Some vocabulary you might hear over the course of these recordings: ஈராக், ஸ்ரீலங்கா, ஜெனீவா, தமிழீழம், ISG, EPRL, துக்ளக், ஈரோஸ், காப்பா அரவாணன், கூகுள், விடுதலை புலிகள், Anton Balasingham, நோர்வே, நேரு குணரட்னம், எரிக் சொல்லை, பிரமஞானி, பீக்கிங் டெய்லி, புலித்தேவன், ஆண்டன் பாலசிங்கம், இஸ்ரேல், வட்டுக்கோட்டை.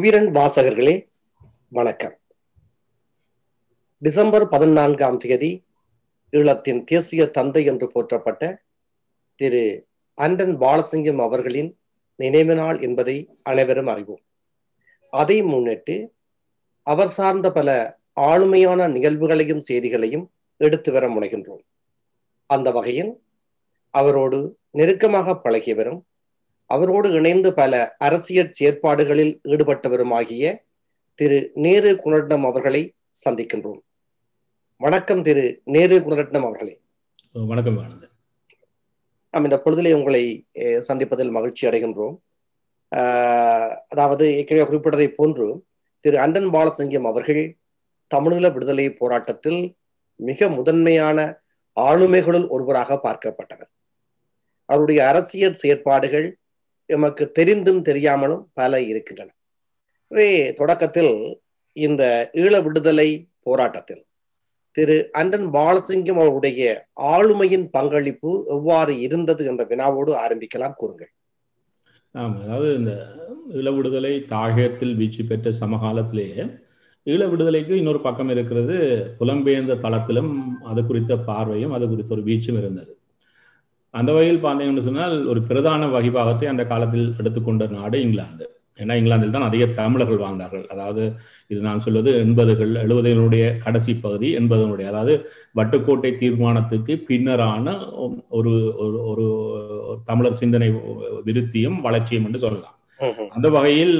குபிரன் வாசகர்களே வணக்கம். டிசம்பர் 14ஆம் தேதி ஈழத்தின் தேசிய தந்தை என்று போற்றப்பட்ட திரு ஆண்டன் பாலசிங்கம் அவர்களின் நினைவு நாள் என்பதை அனைவரும் அறிவோம். அதை முன்னிட்டு அவர் சார்ந்த பல ஆளுமையான நிகழ்வுகளையும் செய்திகளையும் எடுத்து வர முனைகின்றோம். அந்த வகையில் அவரோடு நெருக்கமாக பழகியவரும் அவரோடு இணைந்து பல அரசியல் செயற்பாடுகளில் ஈடுபட்டவருமாகிய திரு நேரு குணரட்னம் அவர்களை சந்திக்கின்றோம். வணக்கம் திரு நேரு குணரட்னம் அவர்களே. வணக்கம். நாம் இந்த பொழுதிலே உங்களை சந்திப்பதில் மகிழ்ச்சி அடைகின்றோம். அதாவது ஏற்கனவே குறிப்பிட்டதை போன்று திரு ஆண்டன் பாலசிங்கம் அவர்கள் தமிழீழ விடுதலை போராட்டத்தில் மிக முதன்மையான ஆளுமைகளுள் ஒருவராக பார்க்கப்பட்டவர். அவருடைய அரசியல் செயற்பாடுகள் எமக்கு தெரிந்தும் தெரியாமலும் பல இருக்கின்றன. தொடக்கத்தில் இந்த ஈழ விடுதலை போராட்டத்தில் திரு ஆண்டன் பாலசிங்கம் அவருடைய ஆளுமையின் பங்களிப்பு எவ்வாறு இருந்தது என்ற வினாவோடு ஆரம்பிக்கலாம். கூறுங்கள். அதாவது இந்த ஈழ விடுதலை தாயகத்தில் வீழ்ச்சி பெற்ற சமகாலத்திலேயே ஈழ விடுதலைக்கு இன்னொரு பக்கம் இருக்கிறது புலம்பெயர்ந்த தளத்திலும் அது குறித்த பார்வையும் அது குறித்த ஒரு வீச்சும் இருந்தது. அந்த வகையில் பார்த்தீங்கன்னு சொன்னால் ஒரு பிரதான வகிபாகத்தை அந்த காலத்தில் எடுத்துக்கொண்ட நாடு இங்கிலாந்து. ஏன்னா இங்கிலாந்தில் தான் அதிக தமிழர்கள் வாழ்ந்தார்கள். அதாவது இது நான் சொல்வது 70-கள் 70களுடைய கடைசி பகுதி 80களுடைய அதாவது வட்டுக்கோட்டை தீர்மானத்துக்கு பின்னரான ஒரு ஒரு தமிழர் சிந்தனை விருத்தியும் வளர்ச்சியும் என்று சொல்லலாம். அந்த வகையில்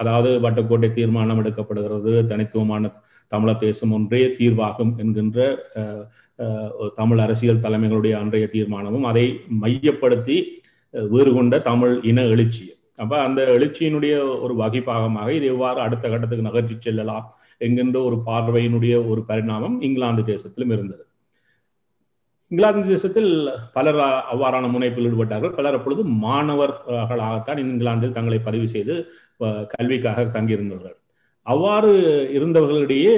அதாவது வட்டுக்கோட்டை தீர்மானம் எடுக்கப்படுகிறது, தனித்துவமான தமிழர் தேசம் ஒன்றே தீர்வாகும் என்கின்ற தமிழ் அரசியல் தலைமைகளுடைய அன்றைய தீர்மானமும் அதை மையப்படுத்தி வேறு கொண்ட தமிழ் இன எழுச்சி. அப்ப அந்த எழுச்சியினுடைய ஒரு வகைப்பாகமாக இது எவ்வாறு அடுத்த கட்டத்துக்கு நகர்த்தி செல்லலாம் என்கின்ற ஒரு பார்வையினுடைய ஒரு பரிணாமம் இங்கிலாந்து தேசத்திலும் இருந்தது. இங்கிலாந்து தேசத்தில் பலர் அவ்வாறான முனைப்பில் ஈடுபட்டார்கள். பலர் அப்பொழுது மாணவர்களாகத்தான் இங்கிலாந்தில் தங்களை பதிவு செய்து கல்விக்காக தங்கியிருந்தவர்கள். அவ்வாறு இருந்தவர்களிடையே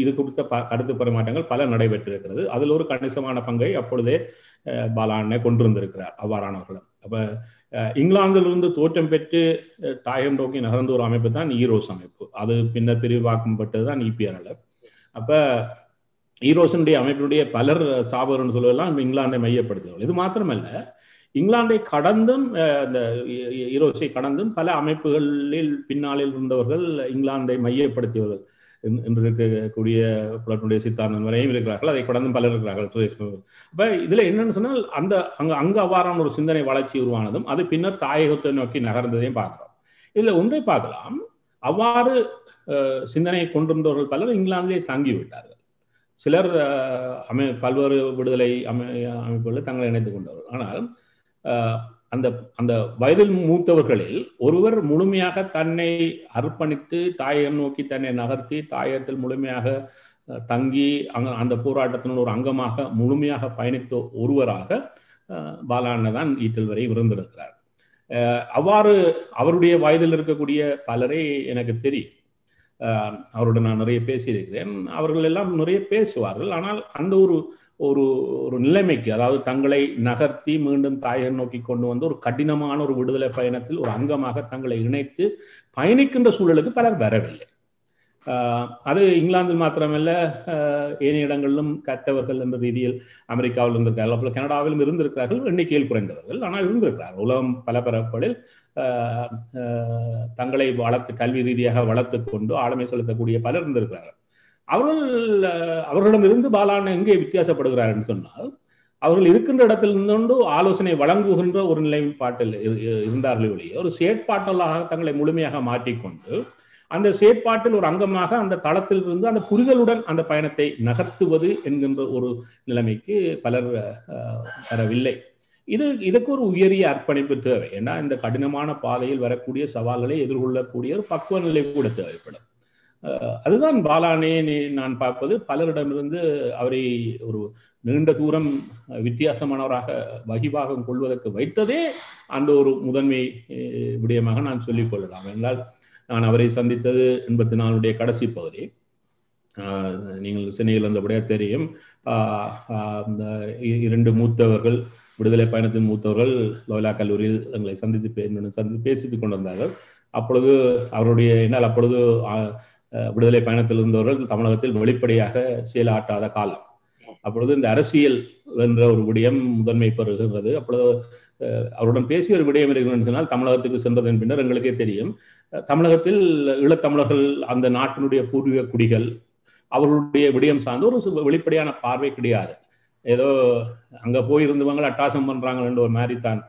இது குறித்த கருத்து பரிமாற்றங்கள் பல நடைபெற்றிருக்கிறது. அதில் ஒரு கணிசமான பங்கை அப்பொழுதே பாலாண்ணை கொண்டிருந்திருக்கிறார் அவ்வாறானவர்களும். அப்ப இங்கிலாந்திலிருந்து தோற்றம் பெற்று தாயகம் நோக்கி நகர்ந்த ஒரு அமைப்பு தான் ஈரோஸ் அமைப்பு. அது பின்னர் பிரிவாக்கப்பட்டது தான் EPRL. அப்ப ஈரோஸனுடைய அமைப்பினுடைய பலர் சாபகர்னு சொல்லுவதெல்லாம் இங்கிலாந்தை மையப்படுத்துவார்கள். இது மாத்திரமல்ல, இங்கிலாந்தை கடந்தும் இந்த ஈரோஸை கடந்தும் பல அமைப்புகளில் பின்னாளில் இருந்தவர்கள் இங்கிலாந்தை மையப்படுத்தியவர்கள் என்று இருக்கக்கூடிய புலனுடைய சித்தாந்தம் வரையும் இருக்கிறார்கள். அதை கடந்தும் பலர் இருக்கிறார்கள். அப்ப இதுல என்னன்னு சொன்னால் அந்த அங்கு அவ்வாறான ஒரு சிந்தனை வளர்ச்சி உருவானதும் அது பின்னர் தாயகத்தை நோக்கி நகர்ந்ததையும் பார்க்கிறோம். இதுல ஒன்றை பார்க்கலாம், அவ்வாறு சிந்தனையை கொண்டிருந்தவர்கள் பலர் இங்கிலாந்திலே தங்கிவிட்டார்கள். சிலர் பல்வேறு விடுதலை அமைப்புகளில் தங்களை இணைத்துக் கொண்டவர்கள். ஆனால் அந்த அந்த வயதில் மூத்தவர்களில் ஒருவர் முழுமையாக தன்னை அர்ப்பணித்து தாயகம் நோக்கி தன்னை நகர்த்தி தாயகத்தில் முழுமையாக தங்கி அந்த போராட்டத்தின் ஒரு அங்கமாக முழுமையாக பயணித்த ஒருவராக பாலாண்ணன் தான் ஈட்டல் வரை இருந்திருக்கிறார். அவ்வாறு அவருடைய வயதில் இருக்கக்கூடிய பலரை எனக்கு தெரியும். அவருடன் நான் நிறைய பேசியிருக்கிறேன். அவர்கள் எல்லாம் நிறைய பேசுவார்கள். ஆனால் அந்த ஒரு ஒரு ஒரு நிலைமைக்கு, அதாவது தங்களை நகர்த்தி மீண்டும் தாயகம் நோக்கி கொண்டு வந்து ஒரு கடினமான ஒரு விடுதலை பயணத்தில் ஒரு அங்கமாக தங்களை இணைத்து பயணிக்கின்ற சூழலுக்கு பலர் வரவில்லை. அது இங்கிலாந்தில் மாத்திரமல்ல, ஏனைய இடங்களிலும் கற்றவர்கள் என்ற ரீதியில் அமெரிக்காவில் இருந்திருக்கிறார்கள், அப்போ கனடாவிலும் இருந்திருக்கிறார்கள். எண்ணிக்கையில் குறைந்தவர்கள் ஆனால் இருந்திருக்கிறார்கள். உலகம் பல பரப்புகளில் தங்களை வளர்த்து கல்வி ரீதியாக வளர்த்து கொண்டு ஆளுமை செலுத்தக்கூடிய பலர் இருந்திருக்கிறார்கள். அவர்களிடமிருந்து பாலாண்ணன் எங்கே வித்தியாசப்படுகிறார் என்று சொன்னால், அவர்கள் இருக்கின்ற இடத்தில் இருந்தோண்டு ஆலோசனை வழங்குகின்ற ஒரு நிலைப்பாட்டில் இருந்தார்கள். ஒழிய ஒரு செயற்பாட்டாளராக தங்களை முழுமையாக மாற்றிக்கொண்டு அந்த செயற்பாட்டில் ஒரு அங்கமாக அந்த தளத்தில் இருந்து அந்த புரிதலுடன் அந்த பயணத்தை நகர்த்துவது என்கின்ற ஒரு நிலைமைக்கு பலர் வரவில்லை. இதுக்கு ஒரு உயரிய அர்ப்பணிப்பு தேவை. ஏன்னா இந்த கடினமான பாதையில் வரக்கூடிய சவால்களை எதிர்கொள்ளக்கூடிய ஒரு பக்குவ நிலை கூட தேவைப்படும். அதுதான் பாலாண்ணனை நான் பார்ப்பது. பலரிடமிருந்து அவரை ஒரு நீண்ட தூரம் வித்தியாசமானவராக வகிபாகம் கொள்வதற்கு வைத்ததே அந்த ஒரு முதன்மை விடயமாக நான் சொல்லிக் கொள்ளலாம். என்றால் நான் அவரை சந்தித்தது 84டைய கடைசி பகுதி. நீங்கள் சென்னையில் இருந்தபடியாக தெரியும். இரண்டு மூத்தவர்கள், விடுதலை பயணத்தின் மூத்தவர்கள் லோயலா கல்லூரியில் எங்களை சந்தித்து பேசித்துக் கொண்டிருந்தார்கள். அப்பொழுது அவருடைய என்னால் அப்பொழுது விடுதலை பயணத்தில் இருந்தவர்கள் தமிழகத்தில் வெளிப்படையாக செயலாட்டாத காலம். அப்பொழுது இந்த அரசியல் என்ற ஒரு விடயம் முதன்மை பெறுகிறது. அப்பொழுது அவருடன் பேசிய ஒரு விடயம் இருக்கிறது சொன்னால், தமிழகத்துக்கு சென்றதன் பின்னர் எங்களுக்கே தெரியும், தமிழகத்தில் ஈழத்தமிழர்கள் அந்த நாட்டினுடைய பூர்வீக குடிகள் அவர்களுடைய விடயம் சார்ந்து ஒரு வெளிப்படையான பார்வை கிடையாது. ஏதோ அங்கே போயிருந்தவங்க அட்டாசம் பண்றாங்கன்ற ஒரு மாதிரி தான்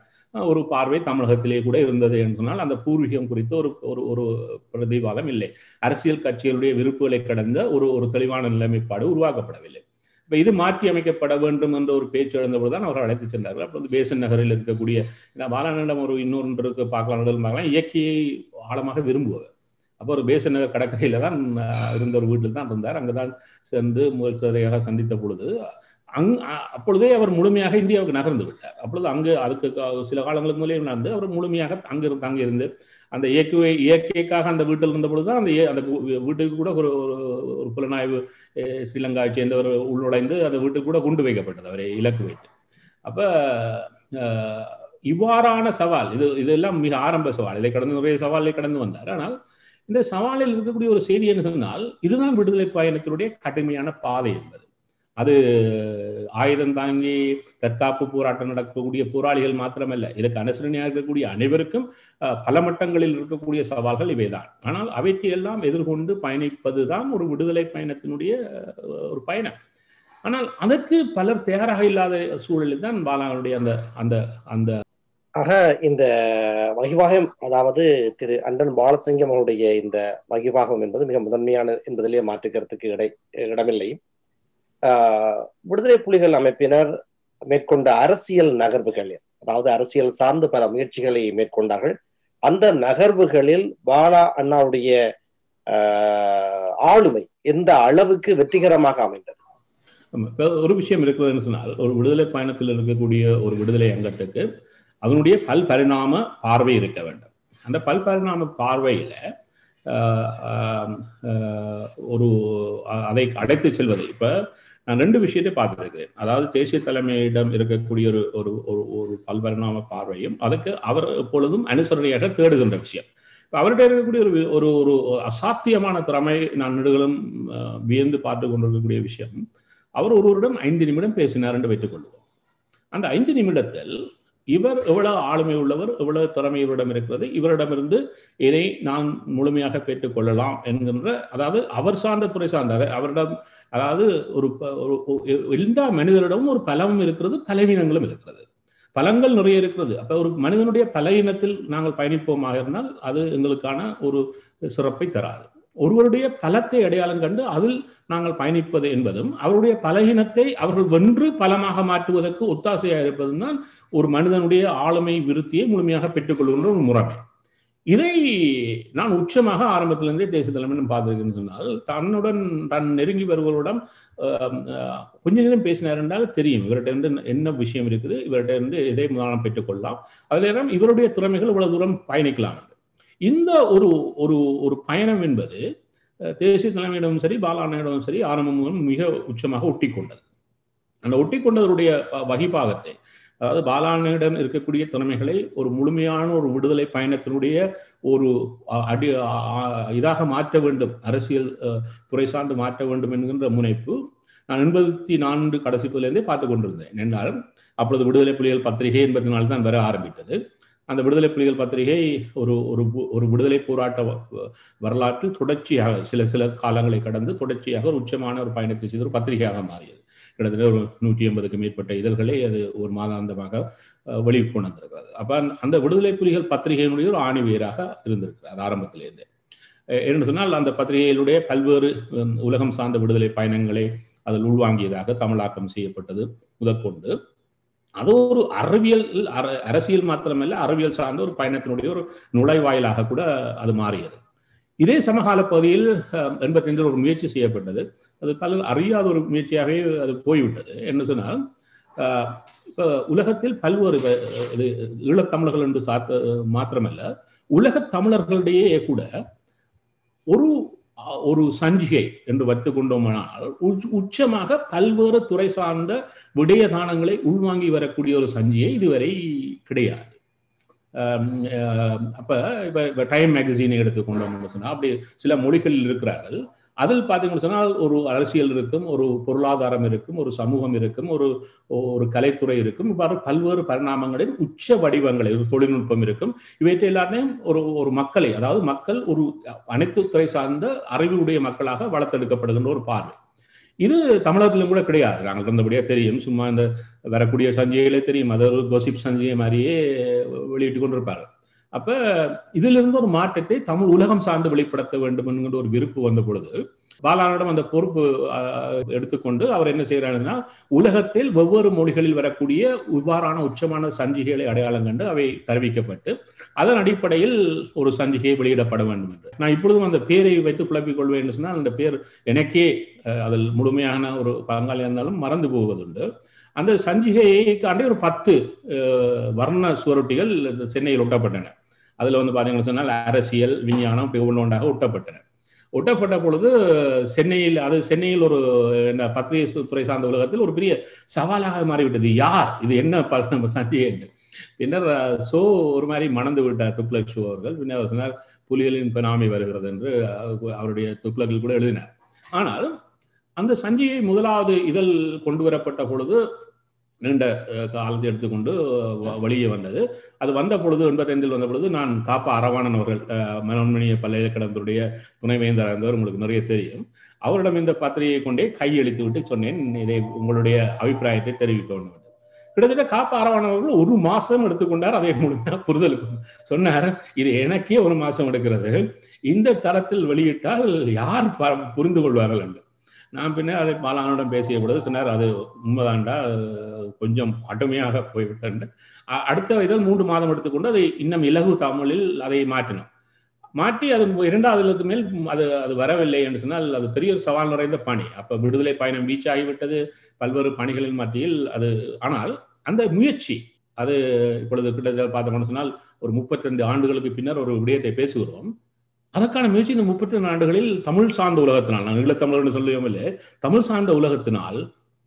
ஒரு பார்வை தமிழகத்திலே கூட இருந்தது என்று சொன்னால், அந்த பூர்வீகம் குறித்த ஒரு ஒரு பிரதிவாதம் இல்லை. அரசியல் கட்சிகளுடைய விருப்புகளை கடந்த ஒரு ஒரு தெளிவான நிலைமைப்பாடு உருவாக்கப்படவில்லை. இப்போ இது மாற்றி அமைக்கப்பட வேண்டும் என்ற ஒரு பேச்சு எழுந்தபோது தான் அவர்கள் அழைத்து சென்றார்கள். அப்போ வந்து பேசன் நகரில் இருக்கக்கூடிய பாலானிடம் ஒரு இன்னொருன்றதுக்கு பார்க்கலாம், இயற்கையை ஆழமாக விரும்புவார். அப்போ ஒரு பேசன் நகர் கடற்கரையில தான் இருந்த ஒரு வீட்டில் தான் இருந்தார். அங்கே தான் சென்று முதல் சதையாக சந்தித்த பொழுது அப்பொழுதே அவர் முழுமையாக இந்தியாவுக்கு நகர்ந்து விட்டார். அப்பொழுது அங்கு அதுக்கு சில காலங்களுக்கு முதலே நடந்து அவர் முழுமையாக அங்கிருந்து அந்த இயற்கைக்காக அந்த வீட்டில் இருந்தபொழுதுதான் அந்த வீட்டுக்கு கூட ஒரு ஒரு புலனாய்வு ஸ்ரீலங்காவை சேர்ந்த ஒரு உள்நுழைந்து அந்த வீட்டுக்கு கூட குண்டு வைக்கப்பட்டது அவரை இலக்கு வைத்து. அப்ப இவ்வாறான சவால் இதெல்லாம் மிக ஆரம்ப சவால். இதை கடந்து நிறைய சவாலை கடந்து வந்தார். ஆனால் இந்த சவாலில் இருக்கக்கூடிய ஒரு செய்தி என்ன சொன்னால், இதுதான் விடுதலை பயணத்தினுடைய கடுமையான பாதை என்பது. அது ஆயுதம் தாங்கி தற்காப்பு போராட்டம் நடக்கக்கூடிய போராளிகள் மாத்திரமல்ல, இதுக்கு அனுசரணையாக இருக்கக்கூடிய அனைவருக்கும் பல மட்டங்களில் இருக்கக்கூடிய சவால்கள் இவைதான். ஆனால் அவைக்கு எல்லாம் எதிர்கொண்டு பயணிப்பதுதான் ஒரு விடுதலை பயணத்தினுடைய ஒரு பயணம். ஆனால் அதற்கு பலர் தயாராக இல்லாத சூழலில் தான் பாலானுடைய அந்த அந்த அந்த ஆக இந்த மகிவாகம், அதாவது திரு அண்டன் பாலசிங்கம் அவருடைய இந்த மகிவாகம் என்பது மிக முதன்மையான என்பதிலேயே மாற்றுக்கிறதுக்கு இடமில்லை. விடுதலை புலிகள் அமைப்பினர் மேற்கொண்ட அரசியல் நகர்வுகள், அதாவது அரசியல் சார்ந்த பல முயற்சிகளை மேற்கொண்டார்கள். அந்த நகர்வுகளில் பாலா அண்ணாவுடைய ஆளுமை எந்த அளவுக்கு வெற்றிகரமாக அமைந்தது? ஒரு விஷயம் இருக்குதுன்னு சொன்னால், ஒரு விடுதலை பயணத்தில் இருக்கக்கூடிய ஒரு விடுதலை அங்கத்துக்கு அதனுடைய பல்பரிணாம பார்வை இருக்க வேண்டும். அந்த பல்பரிணாம பார்வையில ஒரு அதை அடைத்து செல்வது. இப்ப நான் ரெண்டு விஷயத்தை பார்த்துருக்கிறேன். அதாவது தேசிய தலைமையிடம் இருக்கக்கூடிய ஒரு ஒரு ஒரு பல்பரிணாம பார்வையும், அதுக்கு அவர் எப்பொழுதும் அனுசரணையாக தேடுகின்ற விஷயம். அவர்கிட்ட இருக்கக்கூடிய ஒரு ஒரு அசாத்தியமான திறமை நான் நெடுகளும் வியந்து பார்த்து கொண்டிருக்கக்கூடிய விஷயம், அவர் ஒருவரிடம் 5 நிமிடம் பேசினார் என்று வைத்துக் கொள்வோம். அந்த 5 நிமிடத்தில் இவர் எவ்வளவு ஆளுமை உள்ளவர், எவ்வளவு திறமை இவரிடம் இருக்கிறது, இவரிடமிருந்து இதை நான் முழுமையாக பெற்றுக் கொள்ளலாம் என்கின்ற, அதாவது அவர் சார்ந்த துறை சார்ந்த அவரிடம், அதாவது ஒரு எல்லா மனிதரிடமும் ஒரு பலம் இருக்கிறது, பலவீனங்களும் இருக்கிறது, பலங்கள் நிறைய இருக்கிறது. அப்ப ஒரு மனிதனுடைய பலவீனத்தில் நாங்கள் பயணிப்போமாக இருந்தால் அது எங்களுக்கான ஒரு சிறப்பை தராது. ஒருவருடைய பலத்தை அடையாளம் கண்டு அதில் நாங்கள் பயணிப்பது என்பதும், அவருடைய பலகீனத்தை அவர்கள் வென்று பலமாக மாற்றுவதற்கு ஒத்தாசையாக இருப்பதும் தான் ஒரு மனிதனுடைய ஆளுமை விருத்தியை முழுமையாக பெற்றுக்கொள்கின்ற ஒரு முறைமை. இதை நான் உச்சமாக ஆரம்பத்திலிருந்தே தேசிய தலைமையிடம் பார்த்துருக்கேன்னு சொன்னால், தன்னுடன் தன் நெருங்கி வருவருடன் கொஞ்ச நேரம் பேசினார் என்றால் தெரியும் இவர்கிட்ட இருந்து என்ன விஷயம் இருக்குது, இவர்கிட்ட இருந்து இதை முதலாம் பெற்றுக்கொள்ளலாம், அதில் இவருடைய திறமைகள் இவ்வளவு தூரம் பயணிக்கலாம். இந்த ஒரு ஒரு ஒரு பயணம் என்பது தேசிய தலைமையிடமும் சரி பாலானிடமும் சரி ஆரம்பமும் மிக உச்சமாக ஒட்டி கொண்டது. அந்த ஒட்டி கொண்டதனுடைய வகிபாகத்தை, அதாவது பாலானிடம் இருக்கக்கூடிய திறமைகளை ஒரு முழுமையான ஒரு விடுதலை பயணத்தினுடைய ஒரு இதாக மாற்ற வேண்டும், அரசியல் துறை சார்ந்து மாற்ற வேண்டும் என்கின்ற முனைப்பு நான் 84 கடைசிப்பிலிருந்தே பார்த்து கொண்டிருந்தேன். என்றாலும் அப்பொழுது விடுதலை புலிகள் பத்திரிகை 84 தான் வர ஆரம்பித்தது. அந்த விடுதலை புலிகள் பத்திரிகை ஒரு ஒரு விடுதலை போராட்ட வரலாற்றில் தொடர்ச்சியாக சில சில காலங்களை கடந்து தொடர்ச்சியாக ஒரு உச்சமான ஒரு பயணத்தை செய்த ஒரு பத்திரிகையாக மாறியது. கிட்டத்தட்ட ஒரு 180க்கு மேற்பட்ட இதழ்களை அது ஒரு மாதாந்தமாக வெளிக்கொண்டு வந்திருக்கிறது. அப்ப அந்த விடுதலை புலிகள் பத்திரிகையினுடைய ஒரு ஆணிவேராக இருந்திருக்கிறார் ஆரம்பத்திலிருந்தே. என்று சொன்னால் அந்த பத்திரிகையினுடைய பல்வேறு உலகம் சார்ந்த விடுதலை பயணங்களை அதில் உள்வாங்கியதாக தமிழாக்கம் செய்யப்பட்டது முதற்கொண்டு அது ஒரு அறிவியல் அரசியல் மாத்திரமல்ல, அறிவியல் சார்ந்த ஒரு பயணத்தினுடைய ஒரு நுழைவாயிலாக கூட அது மாறியது. இதே சமகால பகுதியில் 85 ஒரு முயற்சி செய்யப்பட்டது. அது பல அறியாத ஒரு முயற்சியாகவே அது போய்விட்டது. என்ன சொன்னால், இப்போ உலகத்தில் பல்வேறு இது ஈழத்தமிழர்கள் என்று மாத்திரமல்ல, உலக தமிழர்களிடையே கூட ஒரு ஒரு சஞ்சிகை என்று வைத்துக் கொண்டோமானால் உச்சமாக பல்வேறு துறை சார்ந்த விடயதானங்களை உள்வாங்கி வரக்கூடிய ஒரு சஞ்சிகை இதுவரை கிடையாது. அப்போ இப்போ டைம் மேகசினை எடுத்துக்கொண்டோம்னு சொன்னால் அப்படி சில மொழிகள் இருக்கிறார்கள். அதில் பார்த்தீங்கன்னு சொன்னால் ஒரு அரசியல் இருக்கும், ஒரு பொருளாதாரம் இருக்கும், ஒரு சமூகம் இருக்கும், ஒரு ஒரு கலைத்துறை இருக்கும், இவ்வாறு பல்வேறு பரிணாமங்களின் உச்ச வடிவங்களை ஒரு தொழில்நுட்பம் இருக்கும். இவற்றை எல்லாருமே ஒரு ஒரு மக்களை, அதாவது மக்கள் ஒரு அனைத்து துறை சார்ந்த அறிவுடைய மக்களாக வளர்த்தெடுக்கப்படுகின்ற ஒரு பார்வை. இது தமிழகத்திலும் கூட கிடையாது. நாங்கள் இருந்தபடியாக தெரியும், சும்மா இந்த வரக்கூடிய சஞ்சிகைகளே தெரியும், அது ஒரு கோசிப் சஞ்சிகை மாதிரியே வெளியிட்டு கொண்டிருப்பார்கள். அப்ப இதிலிருந்து ஒரு மாற்றத்தை தமிழ் உலகம் சார்ந்து வெளிப்படுத்த வேண்டும் என்கின்ற ஒரு விருப்பு வந்த பொழுது பாலானிடம் அந்த பொறுப்பு எடுத்துக்கொண்டு அவர் என்ன செய்யறாருன்னா, உலகத்தில் வெவ்வேறு மொழிகளில் வரக்கூடிய இவ்வாறான உச்சமான சஞ்சிகைகளை அடையாளம் கண்டு அவை தெரிவிக்கப்பட்டு அதன் அடிப்படையில் ஒரு சஞ்சிகையை வெளியிடப்பட வேண்டும் என்று. நான் இப்பொழுதும் அந்த பேரை வைத்து குழப்பிக் கொள்வேன் சொன்னால், அந்த பேர் எனக்கே அதில் முழுமையான ஒரு பங்காளியாக இருந்தாலும் மறந்து போவதுண்டு. அந்த சஞ்சிகைக்காண்டி ஒரு 10 வர்ண சுவரொட்டிகள் சென்னையில் ஒட்டப்பட்டன. அதில் வந்து பார்த்தீங்கன்னு சொன்னால் அரசியல், விஞ்ஞானம் இப்படி ஒன்று ஒன்றாக ஒட்டப்பட்டன. ஒட்டப்பட்ட பொழுது சென்னையில், அது சென்னையில் ஒரு பத்திரிகை துறை சார்ந்த உலகத்தில் ஒரு பெரிய சவாலாக மாறிவிட்டது. யார் இது, என்ன நம்ம சஞ்சிகை என்று பின்னர் சோ ஒரு மாதிரி மணந்து விட்டார் துக்ளக் ஷோ அவர்கள். பின்னர் சொன்னார், புலிகளின் பெனாமி வருகிறது என்று அவருடைய துக்ளக்கில் கூட எழுதினார். ஆனால் அந்த சஞ்சிகை முதலாவது இதழ் கொண்டு வரப்பட்ட பொழுது நீண்ட காலத்தை எடுத்துக்கொண்டு வெளியே வந்தது. அது வந்த பொழுது 85 வந்த பொழுது நான் காப்பா அரவாணன் அவர்கள், மனோன்மணிய பல்கலைக்கழகத்துடைய துணைவேந்தர் இருந்தவர், உங்களுக்கு நிறைய தெரியும். அவரிடம் இந்த பத்திரிகையை கொண்டே கையளித்து விட்டு சொன்னேன், இதை உங்களுடைய அபிப்பிராயத்தை தெரிவிக்க வேண்டும். கிட்டத்தட்ட காப்பா அரவாணன் அவர்கள் 1 மாசம் எடுத்துக்கொண்டார். அதை முழுமையாக புரிதலுக்கு சொன்னார், இது எனக்கே 1 மாசம் எடுக்கிறது, இந்த தரத்தில் வெளியிட்டால் யார் புரிந்து கொள்வார்கள் என்று. நான் பின்ன அதை பாலானிடம் பேசிய பொழுது சொன்னார், அது உண்மைதான்டா, கொஞ்சம் கடுமையாக போய்விட்டேன். அடுத்த இதில் 3 மாதம் எடுத்துக்கொண்டு அதை இன்னும் இலகு தமிழில் அதை மாற்றினோம். மாற்றி அது 2வது மேல் அது அது வரவில்லை என்று சொன்னால் அது பெரிய ஒரு சவால் நிறைந்த பணி. அப்போ விடுதலை பயணம் வீச்சாகிவிட்டது, பல்வேறு பணிகளின் மத்தியில் அது. ஆனால் அந்த முயற்சி அது இப்பொழுது கிட்டத்தட்ட பார்த்தோம்னு சொன்னால் ஒரு 35 ஆண்டுகளுக்கு பின்னர் ஒரு விடயத்தை பேசுகிறோம். அதற்கான முயற்சி இந்த 32 ஆண்டுகளில் தமிழ் சார்ந்த உலகத்தினால், நான் ஈழத்தமிழர்னு சொல்லுவோம் இல்லை, தமிழ் சார்ந்த உலகத்தினால்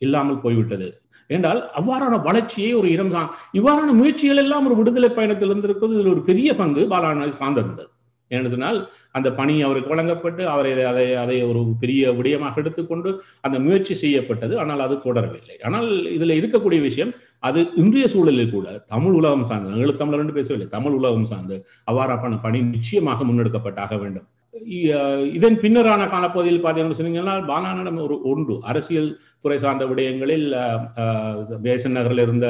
இல்லாமல் போய்விட்டது. என்றால் அவ்வாறான வளர்ச்சியை ஒரு இடம் தான், இவ்வாறான முயற்சிகள் எல்லாம் ஒரு விடுதலை பயணத்தில் இருந்திருப்பது இதில் ஒரு பெரிய பங்கு பாலானை சார்ந்திருந்தது. ஏன்னு சொன்னால் அந்த பணி அவருக்கு வழங்கப்பட்டு அவரை அதை அதை ஒரு பெரிய விடயமாக எடுத்துக்கொண்டு அந்த முயற்சி செய்யப்பட்டது. ஆனால் அது தொடரவில்லை. ஆனால் இதுல இருக்கக்கூடிய விஷயம், அது இன்றைய சூழலில் கூட தமிழ் உலகம் சார்ந்த, ஈழத்தமிழர் என்று பேசவில்லை, தமிழ் உலகம் சார்ந்து அவ்வாறான பணி நிச்சயமாக முன்னெடுக்கப்பட்டாக வேண்டும். இதன் பின்னரான காலப்பகுதியில் பார்த்தீங்கன்னு சொன்னீங்கன்னா, பாலானிடம் ஒரு ஒன்று அரசியல் துறை சார்ந்த விடயங்களில் பேசன் நகரில் இருந்த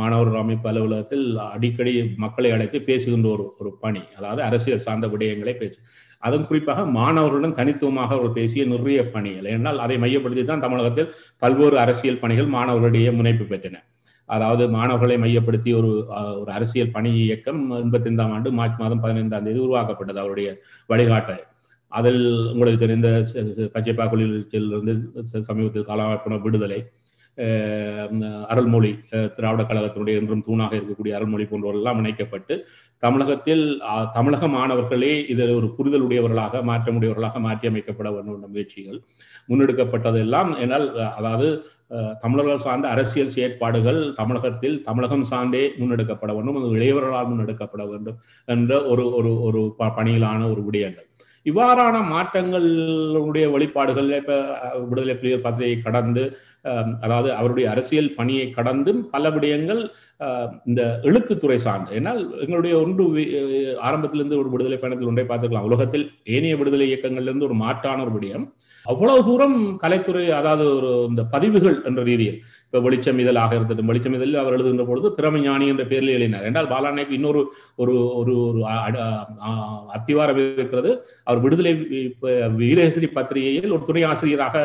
மாணவர் அமைப்பு அலுவலகத்தில் அடிக்கடி மக்களை அழைத்து பேசுகின்ற ஒரு ஒரு பணி, அதாவது அரசியல் சார்ந்த விடயங்களை பேசு, அதன் குறிப்பாக மாணவர்களுடன் தனித்துவமாக ஒரு பேசிய நிறைய பணிகள். ஏனால் அதை மையப்படுத்தி தான் தமிழகத்தில் பல்வேறு அரசியல் பணிகள் மாணவர்களிடையே முனைப்பு பெற்றன. அதாவது மாணவர்களை மையப்படுத்தி ஒரு ஒரு அரசியல் பணி இயக்கம் 85ஆம் ஆண்டு மார்ச் மாதம் 15ஆம் தேதி உருவாக்கப்பட்டது. அவருடைய வழிகாட்டல் அதில் உங்களுக்கு தெரிந்த பச்சைப்பாக்குழியிலிருந்து சமீபத்தில் காலமான விடுதலை, அருள்மொழி, திராவிட கழகத்தினுடைய என்றும் தூணாக இருக்கக்கூடிய அருள்மொழி போன்றவர்களெல்லாம் இணைக்கப்பட்டு தமிழகத்தில் தமிழக மாணவர்களே இதில் ஒரு புரிதல் உடையவர்களாக, மாற்றமுடையவர்களாக மாற்றி அமைக்கப்பட வேண்டும் முயற்சிகள் முன்னெடுக்கப்பட்டதெல்லாம். ஏனால் அதாவது தமிழர்கள் சார்ந்த அரசியல் செயற்பாடுகள் தமிழகத்தில் தமிழகம் சார்ந்தே முன்னெடுக்கப்பட வேண்டும், அது இளையவர்களால் முன்னெடுக்கப்பட வேண்டும் என்ற ஒரு ஒரு பணியிலான ஒரு விடயங்கள். இவ்வாறான மாற்றங்களுடைய வெளிப்பாடுகள் இப்போ விடுதலை புலிகள் பத்திரிகையை கடந்து, அதாவது அவருடைய அரசியல் பணியை கடந்தும் பல விடயங்கள் இந்த எழுத்துத்துறை சார்ந்து. ஏன்னால் எங்களுடைய ஒன்று ஆரம்பத்திலிருந்து ஒரு விடுதலை பயணத்தில் ஒன்றை பார்த்துக்கலாம், உலகத்தில் ஏனைய விடுதலை இயக்கங்கள்லேருந்து ஒரு மாற்றான ஒரு விடயம், அவ்வளவு தூரம் கலைத்துறை, அதாவது ஒரு இந்த பதிவுகள் என்ற ரீதியில் இப்போ வெளிச்சம் இதழாக இருந்தது. வெளிச்சம் இதழில் அவர் எழுதுகின்ற பொழுது பிரமஞானி என்ற பெயரில் எழுதினார். என்றால் பாலானிக்கு இன்னொரு ஒரு ஒரு ஒரு அத்திவாரம் இருக்கிறது. அவர் விடுதலை வீரேசரி பத்திரிகையில் ஒரு துணை ஆசிரியராக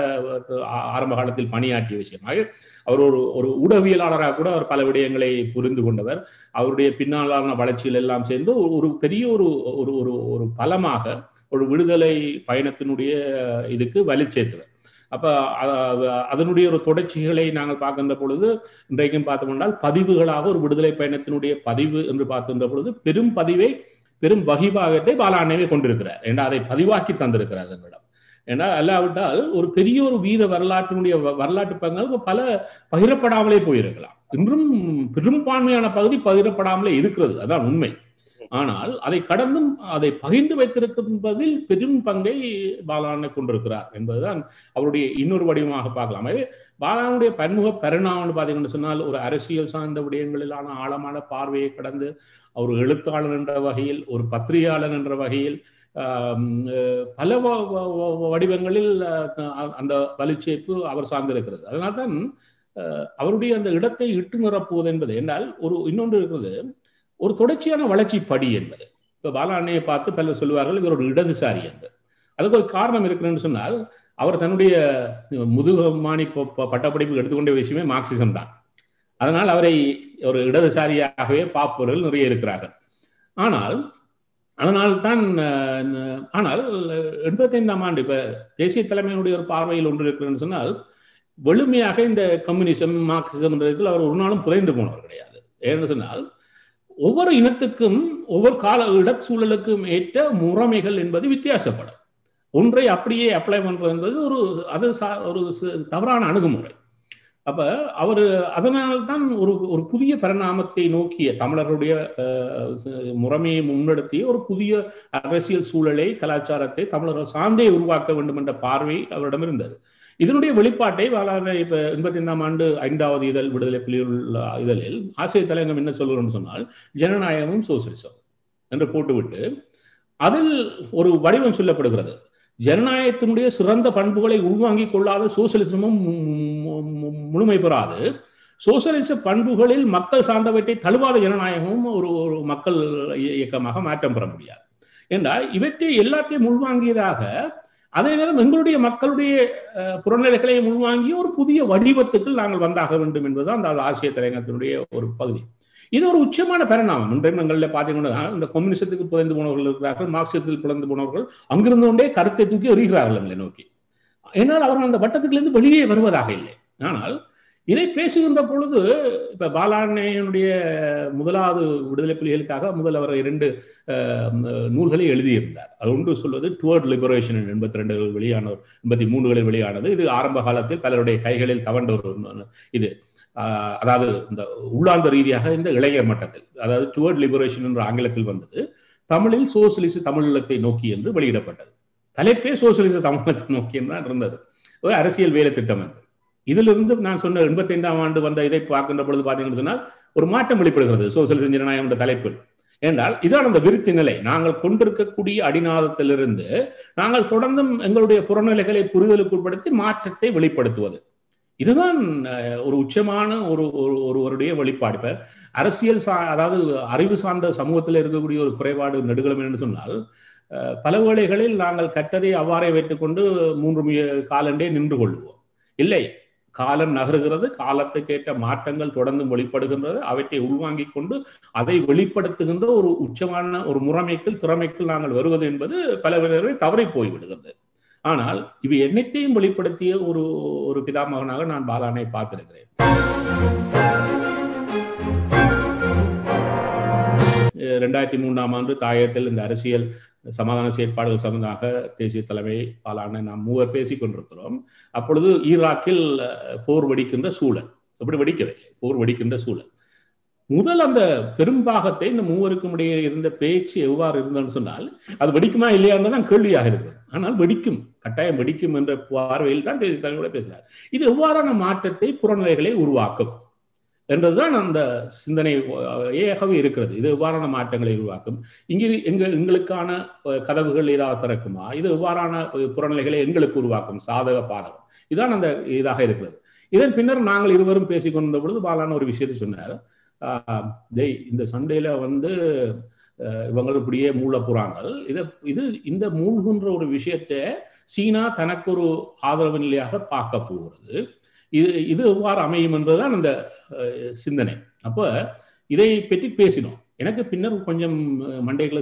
ஆரம்ப காலத்தில் பணியாற்றிய விஷயமாக அவர் ஒரு ஒரு ஊடகவியலாளராக கூட அவர் பல விடயங்களை புரிந்து கொண்டவர். அவருடைய பின்னாலான வளர்ச்சிகள் எல்லாம் சேர்ந்து ஒரு பெரிய ஒரு ஒரு ஒரு பலமாக ஒரு விடுதலை பயணத்தினுடைய இதுக்கு வலி சேர்த்தவர். அப்போ அதனுடைய ஒரு தொடர்ச்சிகளை நாங்கள் பார்க்கின்ற பொழுது இன்றைக்கும் பார்த்தோம்னால் பதிவுகளாக ஒரு விடுதலை பயணத்தினுடைய பதிவு என்று பார்க்கின்ற பொழுது பெரும் பதிவை, பெரும் வகிபாகத்தை பாலானவே கொண்டிருக்கிறார். ஏன்னா அதை பதிவாக்கி தந்திருக்கிறார் என்னிடம். ஏன்னா அல்லாவிட்டால் ஒரு பெரிய ஒரு வீர வரலாற்றினுடைய வரலாற்று பங்கு பல பகிரப்படாமலே போயிருக்கலாம். இன்றும் பெரும்பான்மையான பகுதி பகிரப்படாமலே இருக்கிறது, அதான் உண்மை. ஆனால் அதை கடந்தும் அதை பகிர்ந்து வைத்திருப்பதில் பெரும் பங்கை பாலாண்ணை கொண்டிருக்கிறார் என்பதுதான் அவருடைய இன்னொரு வடிவமாக பார்க்கலாம். எனவே பாலானுடைய பன்முக பெருணான்னு பார்த்தீங்கன்னு சொன்னால் ஒரு அரசியல் சார்ந்த விடயங்களிலான ஆழமான பார்வையை கடந்து ஒரு எழுத்தாளர் என்ற வகையில், ஒரு பத்திரிகையாளர் என்ற வகையில் பல வடிவங்களில் அந்த வலுச்சேர்ப்பு அவர் சார்ந்திருக்கிறது. அதனால்தான் அவருடைய அந்த இடத்தை இட்டு நிரப்புவது என்பது என்றால் ஒரு இன்னொன்று இருக்கிறது, ஒரு தொடர்ச்சியான வளர்ச்சி படி என்பது. இப்போ பாலாண்ணையை பார்த்து பலர் சொல்லுவார்கள் இவர் ஒரு இடதுசாரி என்று. அதுக்கு ஒரு காரணம் இருக்குன்னு சொன்னால் அவர் தன்னுடைய முதுகமானி பட்டப்படிப்பு எடுத்துக்கொண்ட விஷயமே மார்க்சிசம் தான். அதனால் அவரை ஒரு இடதுசாரியாகவே பார்ப்பவர்கள் நிறைய இருக்கிறார்கள். ஆனால் அதனால்தான் ஆனால் 85ஆம் ஆண்டு இப்போ தேசிய தலைமையினுடைய ஒரு பார்வையில் ஒன்று இருக்குன்னு சொன்னால் வலிமையாக இந்த கம்யூனிசம் மார்க்சிசம் என்றதுக்கு அவர் ஒரு நாளும் புதைந்து போனவர் கிடையாது. ஏன்னு சொன்னால் ஒவ்வொரு இனத்துக்கும் ஒவ்வொரு கால இடச்சூழலுக்கும் ஏற்ற முறைமைகள் என்பது வித்தியாசப்படும். ஒன்றை அப்படியே அப்ளை பண்றது என்பது அது ஒரு தவறான அணுகுமுறை. அப்ப அவர் அதனால்தான் ஒரு புதிய பரிணாமத்தை நோக்கிய தமிழர்களுடைய முறைமையை முன்னெடுத்தி ஒரு புதிய அரசியல் சூழலை கலாச்சாரத்தை தமிழர்கள் சார்ந்தே உருவாக்க வேண்டும் என்ற பார்வை அவரிடம் இருந்தது. இதனுடைய வெளிப்பாட்டை வளர இப்ப 85ஆம் ஆண்டு 5வது இதழ் விடுதலை புலிகள் இதழில் ஆசிரியர் தலைவர் என்ன சொல்கிறோம்னு சொன்னால் ஜனநாயகமும் சோசியலிசம் என்று போட்டுவிட்டு அதில் ஒரு வடிவம் சொல்லப்படுகிறது. ஜனநாயகத்தினுடைய சிறந்த பண்புகளை உள்வாங்கிக் கொள்ளாத சோசியலிசமும் முழுமை பெறாது, சோசியலிச பண்புகளில் மக்கள் சார்ந்தவற்றை தழுவாத ஜனநாயகமும் ஒரு மக்கள் இயக்கமாக மாற்றம் பெற முடியாது என்றால் இவற்றை எல்லாத்தையும் உள்வாங்கியதாக அதே நேரம் எங்களுடைய மக்களுடைய புறநிலைகளை உள்வாங்கி ஒரு புதிய வடிவத்துக்கு நாங்கள் வந்தாக வேண்டும் என்பதுதான் அந்த ஆசிய தலையங்கத்தினுடைய ஒரு பகுதி. இது ஒரு உச்சமான பரிணாமம். இன்றைய நாட்களில் பார்த்தீங்கன்னா இந்த கம்யூனிசத்துக்கு புதைந்து போனவர்கள் இருக்கிறார்கள், மார்க்சியத்தில் புலந்து போனவர்கள் அங்கிருந்து கொண்டே கருத்தை தூக்கி வருகிறார்கள் எங்களை நோக்கி. ஏன்னால் அவர்கள் அந்த வட்டத்துக்கிலிருந்து வெளியே வருவதாக இல்லை. ஆனால் இதை பேசுகின்ற பொழுது இப்ப பாலாண்ணையினுடைய முதலாவது விடுதலை புலிகளுக்காக முதல்வர் 2 நூல்களை எழுதியிருந்தார். அது ஒன்று சொல்வது டுவர்ட் லிபரேஷன் 82 வெளியான 83 வெளியானது. இது ஆரம்ப காலத்தில் பலருடைய கைகளில் தவண்ட ஒரு இது, அதாவது இந்த உள்ளாந்த ரீதியாக இந்த இளைஞர் மட்டத்தில், அதாவது டுவர்ட் லிபரேஷன் என்ற ஆங்கிலத்தில் வந்தது, தமிழில் சோசியலிச தமிழீழத்தை நோக்கி என்று வெளியிடப்பட்டது. தலைப்பே சோசியலிச தமிழீழத்தை நோக்கி தான் இருந்தது, ஒரு அரசியல் வேலை திட்டம். இதிலிருந்து நான் சொன்ன 85ஆம் ஆண்டு வந்த இதை பார்க்கின்ற பொழுது பார்த்தீங்கன்னு சொன்னால் ஒரு மாற்றம் வெளிப்படுகிறது சோசியலிச ஜனநாயகம் என்ற தலைப்பில். என்றால் இதான் அந்த விருத்தி நிலை. நாங்கள் கொண்டிருக்கக்கூடிய அடிநாதத்திலிருந்து நாங்கள் தொடர்ந்தும் எங்களுடைய புறநிலைகளை புரிதலுக்கு உட்படுத்தி மாற்றத்தை வெளிப்படுத்துவது, இதுதான் ஒரு உச்சமான ஒருவருடைய வெளிப்பாடு. அரசியல் அதாவது அறிவு சார்ந்த சமூகத்தில் இருக்கக்கூடிய ஒரு குறைபாடு நெடுகலம் என்று சொன்னால் பல வேளைகளில் நாங்கள் கற்றதை அவ்வாறே வைத்துக்கொண்டு 3 காலண்டே நின்று கொள்வோம். இல்லை, காலம் நகர்கிறது, காலத்துக்கேற்ற மாற்றங்கள் தொடர்ந்து வெளிப்படுகின்றது, அவற்றை உள்வாங்கிக் கொண்டு அதை வெளிப்படுத்துகின்ற ஒரு உச்சமான ஒரு முறைமைக்குள் திறமைக்குள் நாங்கள் வருவது என்பது பல பேரை தவறி போய்விடுகிறது. ஆனால் இவை என்னத்தையும் வெளிப்படுத்திய ஒரு பிதாமகனாக நான் பாலாண்ணை பார்த்திருக்கிறேன். ரெண்டாயிரத்தி 2003ஆம் ஆண்டு தாயத்தில் இந்த அரசியல் சமாதான செயற்பாடுகள் சம்பந்தமாக தேசிய தலைமை பாலாண்ணை நாம் மூவர் பேசிக் கொண்டிருக்கிறோம். அப்பொழுது ஈராக்கில் போர் வெடிக்கின்ற சூழல், எப்படி வெடிக்கவில்லை, போர் வெடிக்கின்ற சூழல். முதல் அந்த பெரும்பாகத்தை இந்த மூவருக்கும் இடையே இருந்த பேச்சு எவ்வாறு இருந்ததுன்னு சொன்னால் அது வெடிக்குமா இல்லையான்றதான் கேள்வியாக இருந்தது. ஆனால் வெடிக்கும், கட்டாயம் வெடிக்கும் என்ற பார்வையில் தான் தேசிய தலைமையோட பேசினார். இது எவ்வாறான மாற்றத்தை புறநிலைகளை உருவாக்கும் என்றதுதான் அந்த சிந்தனையாகவே இருக்கிறது. இது எவ்வாறான மாற்றங்களை உருவாக்கும், இங்கே எங்களுக்கான கதவுகள் ஏதாவது திறக்குமா, இது எவ்வாறான புறநிலைகளை எங்களுக்கு உருவாக்கும் சாதக பாதகம், இதுதான் அந்த இதாக இருக்கிறது. இதன் பின்னர் நாங்கள் இருவரும் பேசிக்கொண்ட பொழுது பாலான ஒரு விஷயத்தை சொன்னார். இந்த சண்டையில இவங்க இப்படியே மூள போறாங்க, இந்த மூழ்குன்ற ஒரு விஷயத்தை சீனா தனக்கு ஒரு ஆதரவு நிலையாக பார்க்க போகிறது, இது எவ்வாறு அமையும் என்றுதான் அந்த சிந்தனை. அப்போ இதை பற்றி பேசினோம். எனக்கு பின்னர் கொஞ்சம் மண்டைகளை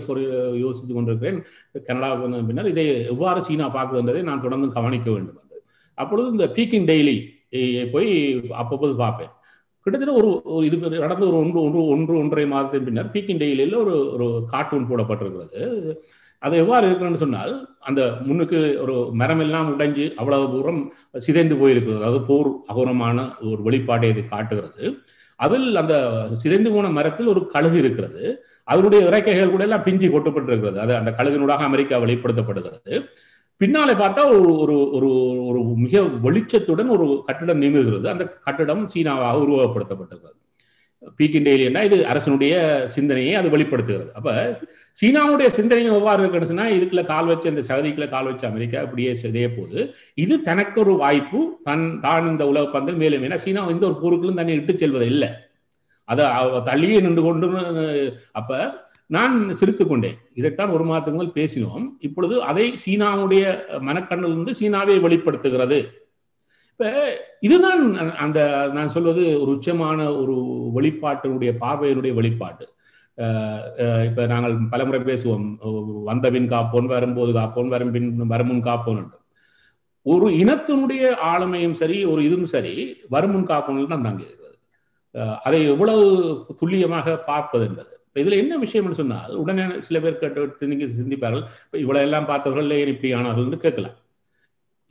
யோசித்து கொண்டிருக்கிறேன். கனடாவுக்கு வந்த பின்னர் இதை எவ்வாறு சீனா பார்க்குதுன்றதை நான் தொடர்ந்து கவனிக்க வேண்டும் என்று அப்பொழுது இந்த பீக்கிங் டெய்லி போய் அப்பப்போது பார்ப்பேன். கிட்டத்தட்ட ஒரு இது நடந்த ஒரு 1.5 மாதத்தின் பின்னர் பீக்கிங் டெய்லியில் ஒரு கார்ட்டூன் போடப்பட்டிருக்கிறது. அது எவ்வாறு இருக்குன்னு சொன்னால், அந்த முன்னுக்கு ஒரு மரம் எல்லாம் உடைஞ்சு அவ்வளவு தூரம் சிதைந்து போயிருக்கிறது. அதாவது போர் அகோரமான ஒரு வெளிப்பாட்டை இது காட்டுகிறது. அதில் அந்த சிதைந்து போன மரத்தில் ஒரு கழுகு இருக்கிறது. அதனுடைய இறக்கைகள் கூட எல்லாம் பிஞ்சி கொட்டப்பட்டிருக்கிறது. அது அந்த கழுகினூடாக அமெரிக்கா வெளிப்படுத்தப்படுகிறது. பின்னாலே பார்த்தா ஒரு ஒரு ஒரு மிக வெளிச்சத்துடன் ஒரு கட்டிடம் நிமிர்கிறது. அந்த கட்டிடம் சீனாவாக உருவகப்படுத்தப்பட்டிருக்கிறது. பீக்கின் டெய்லின்னா இது அரசனுடைய சிந்தனையை அது வெளிப்படுத்துகிறது. அப்ப சீனாவுடைய சிந்தனையும் எவ்வாறு இருக்குன்னா, இதுக்குள்ள கால் வச்சு அந்த சகதிக்குள்ள கால் வச்சு அமெரிக்கா இப்படியே செய்ய போது இது தனக்கு ஒரு வாய்ப்பு, தான் இந்த உலக பந்தல் மேலும். ஏன்னா சீனா எந்த ஒரு பொருட்களும் தன்னை இட்டு செல்வது இல்லை, அதை தள்ளியே நின்று கொண்டு. அப்ப நான் சிரித்து கொண்டேன். இதைத்தான் ஒரு மாதத்துக்கு மேல் பேசினோம். இப்பொழுது அதை சீனாவுடைய மனக்கண்ணிலிருந்து சீனாவை வெளிப்படுத்துகிறது. இப்ப இதுதான் அந்த நான் சொல்வது ஒரு உச்சமான ஒரு வெளிப்பாட்டினுடைய பார்வையினுடைய வெளிப்பாடு. இப்ப நாங்கள் பலமுறை பேசுவோம், வந்த பின் காப்போன், வரும்போது காப்போன், வரும்பின் வருமுன் காப்போன். ஒரு இனத்தினுடைய ஆளுமையும் சரி, ஒரு இதுவும் சரி, வருமுன் காப்போன் தான் நாங்கள் இருக்கிறது. அதை எவ்வளவு துல்லியமாக பார்ப்பது என்பது. இதுல என்ன விஷயம்னு சொன்னா, உடனே சில பேர் கேட்டு சிந்திப்பார்கள், இவ்வளவு எல்லாம் பார்த்தவர்கள் இப்படியானவர்கள் கேட்கலாம்.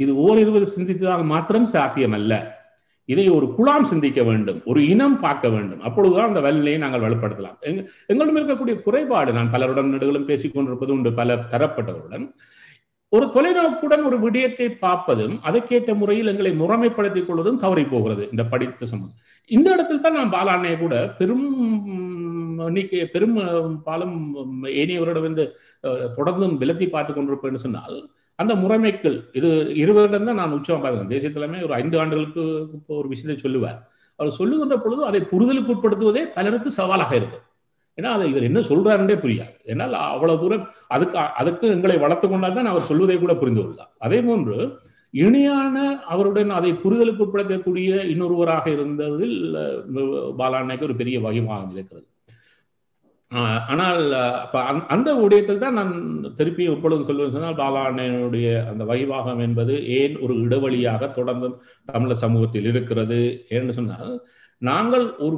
இது ஓரிருவர் சிந்தித்ததாக மாத்திரம் சாத்தியமல்ல, இதை ஒரு குழாம் சிந்திக்க வேண்டும், ஒரு இனம் பார்க்க வேண்டும். அப்பொழுதுதான் அந்த வலிமையை நாங்கள் வலுப்படுத்தலாம். எங்களிடம் இருக்கக்கூடிய குறைபாடு, நான் பலருடன் நடுகளும் பேசிக் கொண்டிருப்பது உண்டு, பல தரப்பட்டவருடன், ஒரு தொலைநோக்குடன் ஒரு விடயத்தை பார்ப்பதும் அதற்கேற்ற முறையில் எங்களை முறைமைப்படுத்திக் கொள்வதும் தவறி போகிறது. இந்த படித்த சமூகம் இந்த இடத்துல தான் நான் பாலாண்ணையை கூட பெரும் இன்னைக்கு பெரும் பாலம் ஏனையவரிடம் வந்து தொடர்ந்தும் விலத்தி பார்த்து கொண்டிருப்பேன்னு சொன்னால், அந்த முறைமைகள் இது இருவரிடம் தான் நான் உச்சமாக பார்க்கிறேன். தேசிய தலைமை ஒரு 5 ஆண்டுகளுக்கு ஒரு விஷயத்தை சொல்லுவார். அவர் சொல்லுகின்ற பொழுது அதை புரிதலுக்கு உட்படுத்துவதே பலருக்கு சவாலாக இருக்கும். ஏன்னா அதை இவர் என்ன சொல்றாருன்றே புரியாது. ஏன்னால் அவ்வளவு தூரம் அதுக்கு எங்களை வளர்த்து கொண்டால் தான் அவர் சொல்வதை கூட புரிந்து கொள்ளலாம். அதே போன்று இணையான அவருடன் அதை புரிதலுக்கு உட்படுத்தக்கூடிய இன்னொருவராக இருந்ததில் பாலாண்ணைக்கு ஒரு பெரிய வகைமாக இருக்கிறது. ஆனால் அப்ப அந்த விடயத்தில் தான் நான் திருப்பி இப்பொழுது சொல்லுவேன் சொன்னால், பாலாண்ணையினுடைய அந்த வைவாகம் என்பது ஏன் ஒரு இடைவெளியாக தொடர்ந்தும் தமிழர் சமூகத்தில் இருக்கிறது ஏன்னு சொன்னால், நாங்கள் ஒரு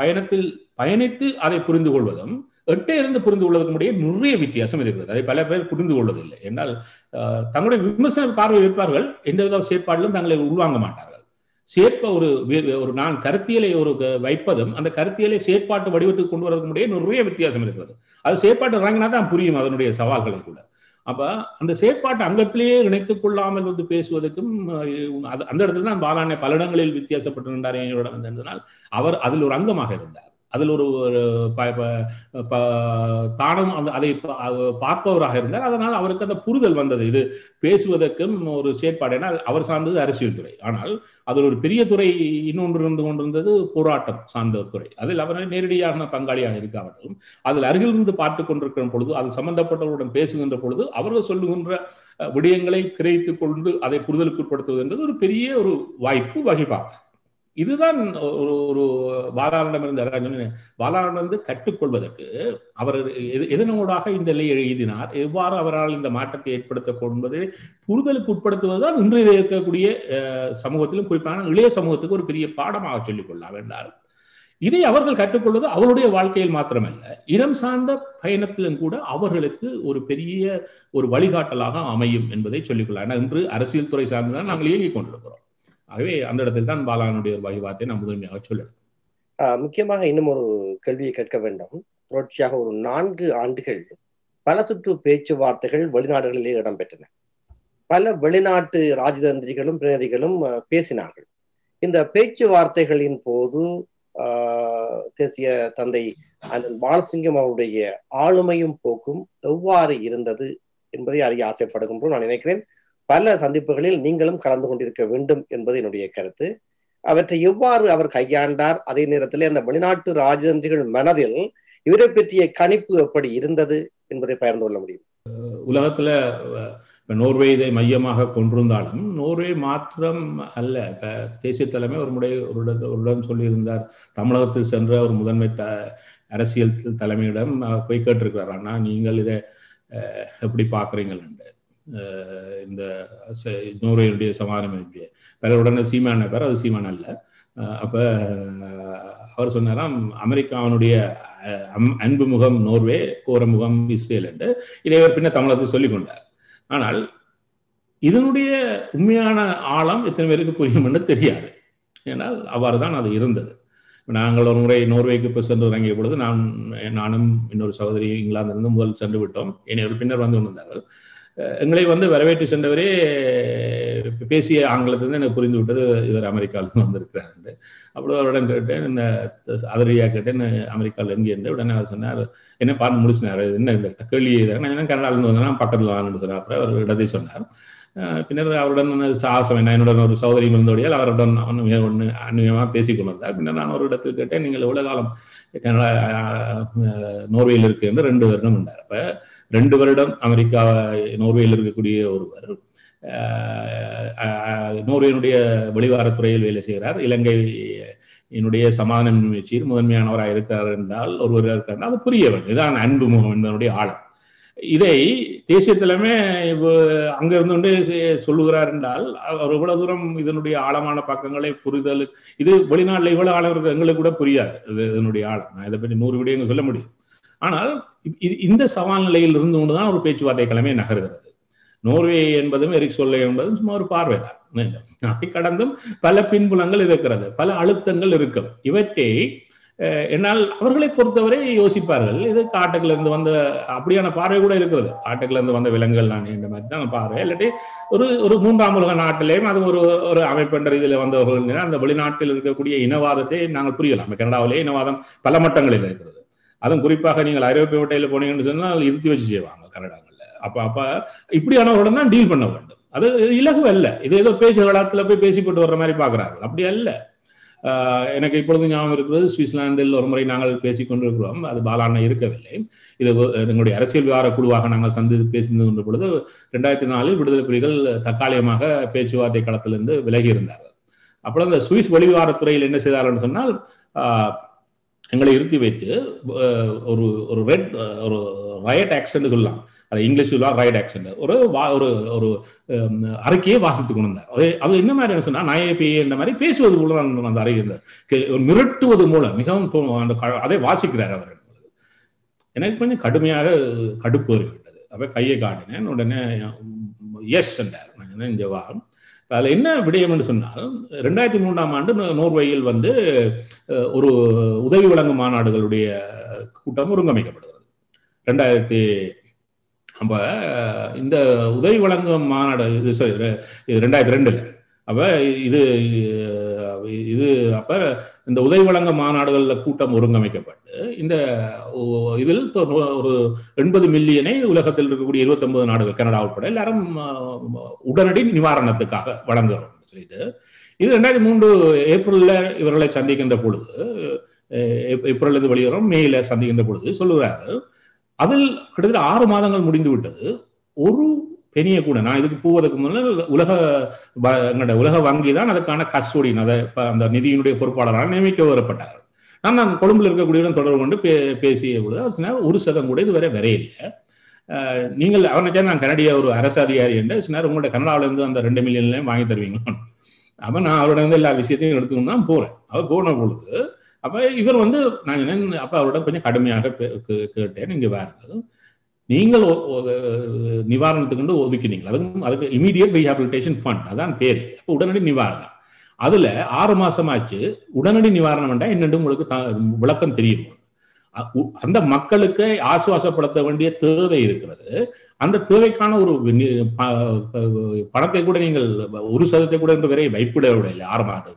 பயணத்தில் பயணித்து அதை புரிந்து கொள்வதும் எட்டையிலிருந்து புரிந்து கொள்வதற்கு முடிய நிறைய வித்தியாசம் இருக்கிறது. அதை பல பேர் புரிந்து கொள்வதில்லை. என்னால் தங்களுடைய விமர்சன பார்வை வைப்பார்கள், எந்தவித செயற்பாடிலும் தங்களை உள்வாங்க மாட்டார்கள். சேர்ப்ப ஒரு நான் கருத்தியலை ஒரு வைப்பதும் அந்த கருத்தியலை செயற்பாட்டு வடிவத்துக்கு கொண்டு வரதுக்கு முடிய நிறைய வித்தியாசம் இருக்கிறது. அது செயற்பாட்டு இறங்கினா தான் புரியும் அதனுடைய சவால்களை கூட. அப்ப அந்த செயற்பாட்டு அங்கத்திலேயே இணைத்துக் கொள்ளாமல் வந்து பேசுவதற்கும் அந்த இடத்துல தான் பாலாண்ணை பல இடங்களில் வித்தியாசப்பட்டிருந்தார். என்னோட வந்திருந்தனால் அவர் அதில் ஒரு அங்கமாக இருந்தார். அதில் ஒரு தானும் அதை பார்ப்பவராக இருந்தார். அதனால் அவருக்கு அந்த புரிதல் வந்தது. இது பேசுவதற்கும் ஒரு செயற்பாடு. ஏன்னா அவர் சார்ந்தது அரசியல் துறை, ஆனால் அதில் ஒரு பெரிய துறை இன்னொன்று இருந்து கொண்டிருந்தது போராட்டம் சார்ந்த துறை. அதில் அவர் நேரடியான பங்காளியாக இருக்காவர்களும் அதில் அருகிலிருந்து பார்த்து கொண்டிருக்கிற பொழுது, அது சம்பந்தப்பட்டவருடன் பேசுகின்ற பொழுது அவர்கள் சொல்லுகின்ற விடயங்களை கிரகித்து கொண்டு அதை புரிதலுக்கு உட்படுத்துவது என்பது ஒரு பெரிய ஒரு வாய்ப்பு வகிப்பாகும். இதுதான் ஒரு ஒரு பாலாரிடமிருந்து அதான் பாலாரிடமிருந்து கற்றுக்கொள்வதற்கு அவர் எதனூடாக இந்த நிலையை எழுதினார், எவ்வாறு அவரால் இந்த மாற்றத்தை ஏற்படுத்தக் என்பதை புரிதலுக்கு உட்படுத்துவதுதான் இன்றைய இருக்கக்கூடிய சமூகத்திலும் குறிப்பான இளைய சமூகத்துக்கு ஒரு பெரிய பாடமாக சொல்லிக்கொள்ளலாம் என்றார். இதை அவர்கள் கற்றுக்கொள்வது அவருடைய வாழ்க்கையில் மாத்திரமல்ல, இடம் சார்ந்த பயணத்திலும் கூட அவர்களுக்கு ஒரு பெரிய ஒரு வழிகாட்டலாக அமையும் என்பதை சொல்லிக்கொள்ளலாம். ஏன்னா இன்று அரசியல் துறை சார்ந்துதான் நாங்கள் இயங்கிக் கொண்டிருக்கிறோம். ஆகவே அந்த இடத்தில் தான் பாலானுடைய ஒரு வகைவாதத்தை நான் முதன்மையாக சொல்லுவேன். முக்கியமாக இன்னும் ஒரு கேள்வியை கேட்க வேண்டும். தொடர்ச்சியாக ஒரு 4 ஆண்டுகள் பல சுற்று பேச்சுவார்த்தைகள் வெளிநாடுகளிலே இடம்பெற்றன. பல வெளிநாட்டு ராஜதந்திரிகளும் பிரதிநிதிகளும் பேசினார்கள். இந்த பேச்சுவார்த்தைகளின் போது தேசிய தந்தை அண்ணன் பாலசிங்கம் அவருடைய ஆளுமையும் போக்கும் எவ்வாறு இருந்தது என்பதை அறிய ஆசைப்படுகின்றோம். நான் நினைக்கிறேன் பல சந்திப்புகளில் நீங்களும் கலந்து கொண்டிருக்க வேண்டும் என்பது என்னுடைய கருத்து. அவற்றை எவ்வாறு அவர் கையாண்டார், அதே நேரத்திலே அந்த வெளிநாட்டு ராஜதந்திரிகள் மனதில் இவரை பற்றிய கணிப்பு எப்படி இருந்தது என்பதை பகிர்ந்து கொள்ள முடியும். உலகத்துல நோர்வே இதை மையமாக கொண்டிருந்தாலும் நோர்வே மாத்திரம் அல்ல. தேசிய தலைமை ஒரு முறை ஒருடன் சொல்லியிருந்தார், தமிழகத்தில் சென்ற ஒரு முதன்மை அரசியல் தலைமையிடம் போய் கேட்டிருக்கிறார், ஆனா நீங்கள் இதை எப்படி பாக்குறீங்கள் என்று. இந்த நோர்வேயுடைய சமாதானம் எப்படி பிறர் உடனே சீமான பேர், அது சீமான் அல்ல. அப்ப அவர் சொன்னாராம், அமெரிக்காவினுடைய அன்பு முகம் நோர்வே, கோர முகம் இஸ்ரேல் என்று இதைவர் பின்ன தமிழத்தில் சொல்லிக் கொண்டார். ஆனால் இதனுடைய உண்மையான ஆழம் எத்தனை பேருக்கு புரியும் என்று தெரியாது. ஏன்னால் அவ்வாறு தான் அது இருந்தது. நாங்கள் ஒரு முறை நோர்வேக்கு இப்போ சென்று இறங்கிய பொழுது நானும் இன்னொரு சகோதரி இங்கிலாந்திலிருந்து முதல் சென்று விட்டோம். இனியவர் பின்னர் வந்து கொண்டிருந்தார்கள். எங்களை வந்து வரவேற்று சென்றவரே பேசிய ஆங்கிலத்திலிருந்து எனக்கு புரிந்து விட்டது, இவர் அமெரிக்காவிலிருந்து வந்திருக்கிறார் என்று. அப்படி அவருடன் கேட்டேன், என்ன அதிரடியாக கேட்டேன், அமெரிக்காவில் எங்கே என்று. உடனே அவர் சொன்னார், என்ன பார்த்து முடிச்சினார், என்ன இந்த கேள்வியை தானே, ஏன்னா கனடாவிலிருந்து வந்தேன்னா பக்கத்தில் தான்னு சொன்னார். அப்புறம் அவர் இடத்தை சொன்னார். பின்னர் அவருடன் சாகசம் என்ன, என்னுடன் ஒரு சகோதரியும் இருந்தோடையால் அவருடன் ஒன்று அந்நியமாக பேசிக்கொண்டிருந்தார். பின்னர் நான் ஒரு இடத்துக்கு கேட்டேன், நீங்கள் எவ்வளோ காலம் கனடா நோர்வேயில் இருக்கு என்று 2 வருடம் என்றார். அப்போ 2 வருடம் அமெரிக்கா நோர்வேயில் இருக்கக்கூடிய ஒருவர் நோர்வேனுடைய வெளிவாரத்துறையில் வேலை செய்கிறார், இலங்கையினுடைய சமாதான முயற்சியில் முதன்மையானவராக இருக்கிறார் என்றால் ஒருவர் இருக்கார். அது புரியவன், இதுதான் அன்பு முகம் என்பதனுடைய ஆழம். இதை தேசிய தலைமை அங்கிருந்து கொண்டு சொல்லுகிறார் என்றால் அவர் இவ்வளவு தூரம் இதனுடைய ஆழமான பக்கங்களை புரிதல், இது வெளிநாட்டில் இவ்வளவு ஆழம் இருக்கு எங்களுக்கு கூட புரியாது இது இதனுடைய ஆழம். நான் இதை பற்றி 100 விடயங்க சொல்ல முடியும். ஆனால் இந்த சவால் நிலையில் இருந்து கொண்டுதான் ஒரு பேச்சுவார்த்தை கிழமை நகர்கிறது. நோர்வே என்பதும் எரிக் சொல்லை என்பதும் சும்மா ஒரு பார்வைதான். அதை கடந்தும் பல பின்புலங்கள் இருக்கிறது, பல அழுத்தங்கள் இருக்கும். இவற்றை என்னால் அவர்களை பொறுத்தவரை யோசிப்பார்கள். இது காட்டுக்கிலிருந்து வந்த அப்படியான பார்வை கூட இருக்கிறது, காட்டுக்கிலிருந்து வந்த விலங்குகள் நான் என்ற மாதிரி தான் பார்வை. இல்லாட்டி ஒரு ஒரு 3ஆம் உலக நாட்டிலேயும் அது ஒரு ஒரு அமைப்பென்ற இதில் வந்தவர்கள் அந்த வெளிநாட்டில் இருக்கக்கூடிய இனவாதத்தை நாங்கள் புரியலாம். கனடாவிலேயே இனவாதம் பல மட்டங்களில் இருக்கிறது. அதுவும் குறிப்பாக நீங்கள் ஐரோப்பிய வட்டையில் போனீங்கன்னு சொன்னால் இருத்தி வச்சு செய்வாங்க கனடாவில். அப்போ இப்படியானவர்களுடன் தான் டீல் பண்ண வேண்டும். அது இலகு அல்ல. இது ஏதோ பேச்சு விழாத்தில் போய் பேசிப்பட்டு வர்ற மாதிரி பார்க்குறார்கள், அப்படி அல்ல. எனக்கு இப்பொழுது ஞாபகம் இருக்கிறது, சுவிட்சர்லாந்தில் ஒரு முறை நாங்கள் பேசிக்கொண்டிருக்கிறோம், அது பாலாண்ண இருக்கவில்லை. இது எங்களுடைய அரசியல் விவகார குழுவாக நாங்கள் சந்தித்து பேசிந்து கொண்ட பொழுது 2004 விடுதலை புலிகள் தற்காலிகமாக பேச்சுவார்த்தை களத்திலிருந்து விலகி இருந்தார்கள். அப்போ அந்த சுவிஸ் வெளிவிவகாரத்துறையில் என்ன செய்தார்கள் சொன்னால், எங்களை இருத்தி வைத்து ஒரு ஒரு ரெட் ஒரு ரயட் ஆக்ஷன் சொல்லலாம், அது இங்கிலீஷில் ரயட் ஆக்ஷன், ஒரு ஒரு அறிக்கையை வாசித்து கொண்டிருந்தார். அது என்ன மாதிரி சொன்னால், நாயப்பின்ற மாதிரி பேசுவது மூலம் அந்த அறிக்கை இருந்தார், மிரட்டுவது மூலம் மிகவும் அந்த அதை வாசிக்கிறார் அவர். எனக்கு கொஞ்சம் கடுமையாக கடுப்பு வருகின்றது. அப்போ கையை காட்டினேன். உடனே எஸ் என்றார். இந்த வாரம் அதில் என்ன விடயம் என்று சொன்னால், 2003ஆம் ஆண்டு நோர்வேயில் வந்து ஒரு உதவி வழங்கு மாநாடுகளுடைய கூட்டம் ஒருங்கமைக்கப்படுகிறது. 2000 அப்போ இந்த உதவி வழங்கு மாநாடு இது சாரி 2002ல். அப்போ இது இது அப்போ இந்த உதவி வழங்க மாநாடுகளில் கூட்டம் ஒருங்கமைக்கப்பட்டு இந்த இதில் ஒரு 80 மில்லியனை உலகத்தில் இருக்கக்கூடிய 29 நாடுகள் கனடா உட்பட எல்லாரும் உடனடி நிவாரணத்துக்காக வழங்குகிறோம் சொல்லிட்டு, இது 2003 ஏப்ரலில் இவர்களை சந்திக்கின்ற பொழுது, ஏப்ரலில் வெளியேறும் மேல சந்திக்கின்ற பொழுது சொல்லுகிறாரு, அதில் கிட்டத்தட்ட 6 மாதங்கள் முடிந்து விட்டது. ஒரு பெரிய கூட நான் இதுக்கு போவதற்கு முன்னால் உலக வங்கி தான் அதுக்கான கஸ்டோடியன், அதை அந்த நிதியினுடைய பொறுப்பாளராக நியமிக்க வரப்பட்டார்கள். நான் கொழும்புல இருக்கக்கூடியவன் தொடர்பு கொண்டு பேசிய பொழுது அவர் சொன்னார், 1% கூட இதுவரை வரையில்லை. நீங்கள் அவனுக்கே நான் கனடிய ஒரு அரசு அதிகாரி என்று சொன்னார், உங்களுடைய கனடாவிலேருந்து அந்த 2 மில்லியன்லையும் வாங்கி தருவீங்களான். அப்போ நான் அவரோட வந்து எல்லா விஷயத்தையும் எடுத்துக்கணும் தான் போகிறேன். அவர் போன பொழுது அப்போ இவர் வந்து நான் என்ன அப்போ அவரோட கொஞ்சம் கடுமையாக கேட்டேன், இங்கே வேறு நீங்கள் நிவாரணத்துக்கு கொண்டு ஒதுக்கினீங்க, அதுக்கு இமீடியட் ரீஹாபிலிட்டேஷன் ஃபண்ட் அதான் பேர், அப்போ உடனடி நிவாரணம். அதில் 6 மாசமாச்சு உடனடி நிவாரணம் என்றால் என்னென்று உங்களுக்கு விளக்கம் தெரியும். அந்த மக்களுக்கு ஆசுவாசப்படுத்த வேண்டிய தேவை இருக்கிறது. அந்த தேவைக்கான ஒரு பணத்தை கூட நீங்கள் 1% கூட என்று வரை வைப்பிட விடையில்லை 6 மாதத்துக்கு.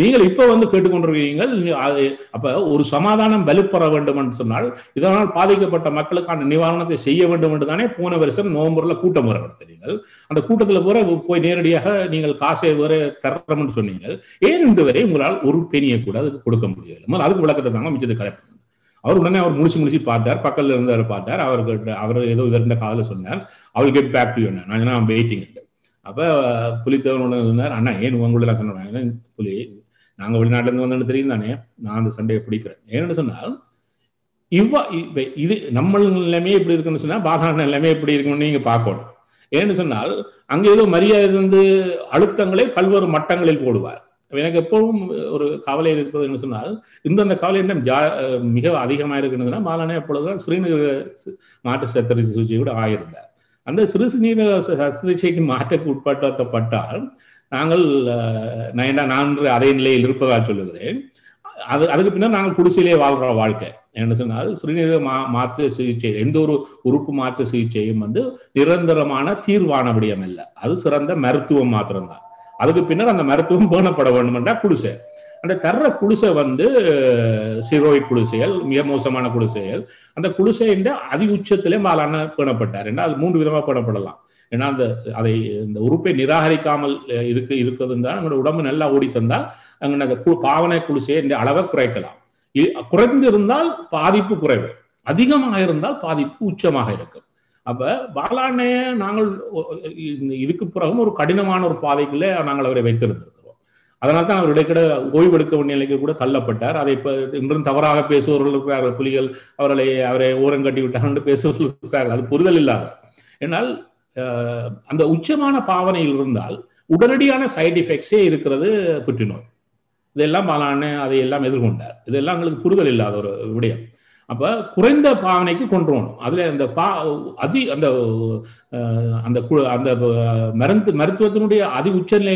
நீங்கள் இப்போ வந்து கேட்டுக்கொண்டிருக்கிறீர்கள். அது அப்போ ஒரு சமாதானம் வலுப்பெற வேண்டும் என்று சொன்னால் இதனால் பாதிக்கப்பட்ட மக்களுக்கான நிவாரணத்தை செய்ய வேண்டும் என்று தானே போன வருஷம் நவம்பரில் கூட்டம் வரப்படுத்தினீர்கள். அந்த கூட்டத்தில் போய் நேரடியாக நீங்கள் காசை வர தரணும்னு சொன்னீங்கள். ஏன் இந்த வரை உங்களால் ஒரு பெனியை கூட அதுக்கு கொடுக்க முடியல? அதுக்கு விளக்கத்தை தாங்க மிச்சத்தை கலெக்ட். அவர் உடனே அவர் முடிச்சு பார்த்தார், பக்கத்தில் இருந்தவர் பார்த்தார். அவர் ஏதோ இவருந்த காதில் சொன்னார், அவள் கெட் பேக் டு யூ. நான் வெயிட்டிங். அப்போ புலித்தேவன் சொன்னார், அண்ணா ஏன் உங்களெல்லாம் சொன்னேன் புலி, நாங்கள் வெளிநாட்டிலேருந்து வந்தோன்னு தெரியும் தானே, நான் அந்த சண்டையை பிடிக்கிறேன். ஏன்னு சொன்னால் இது நம்ம நிலைமையே எப்படி இருக்குன்னு சொன்னால் பாதாள நிலைமையே எப்படி இருக்குன்னு நீங்கள் பார்க்கணும். ஏன்னு சொன்னால் அங்கே ஏதோ மரியாதை இருந்து அழுத்தங்களை பல்வேறு மட்டங்களில் போடுவார். कवले कवले मिग अधिकमाना बालने श्रीनगर सत्र सूचर अंत सत्रचिक नयन अरे नुल्लें अद्क पिना कुे वाक श्रीनगर सिकित्सा एंत उप सिकित्सा निरंतर तीर्वान विडयम अब सरतम அதுக்கு பின்னர் அந்த மருத்துவம் போனப்பட வேண்டும்ன்ற குடிசை அந்த தர குடிசை வந்து சிரோய் குடிசைகள் மிக மோசமான குடிசைகள் அந்த குடிசையின் அதி உச்சத்திலே மாலான பேணப்பட்டார் என்றால் அது மூன்று விதமா பேணப்படலாம் ஏனா அந்த அதை இந்த உறுப்பை நிராகரிக்காமல் இருக்குதுன்னா நம்ம உடம்பு நல்லா ஓடி தந்தால் அங்க அந்த பாவனை குடிசையின் அளவை குறைக்கலாம் குறைந்திருந்தால் பாதிப்பு குறைவு அதிகமாக இருந்தால் பாதிப்பு உச்சமாக இருக்கும் अब बालाने और कठिनान और पाई वेकूड तल्पटार इन तवरावे ओर कटिविटार अंत उच्चान पावन उड़ान सैड इफेक्टे पुटो इला बालाने अदार और विडय अब कुछ पावने की महत्व अति उच नो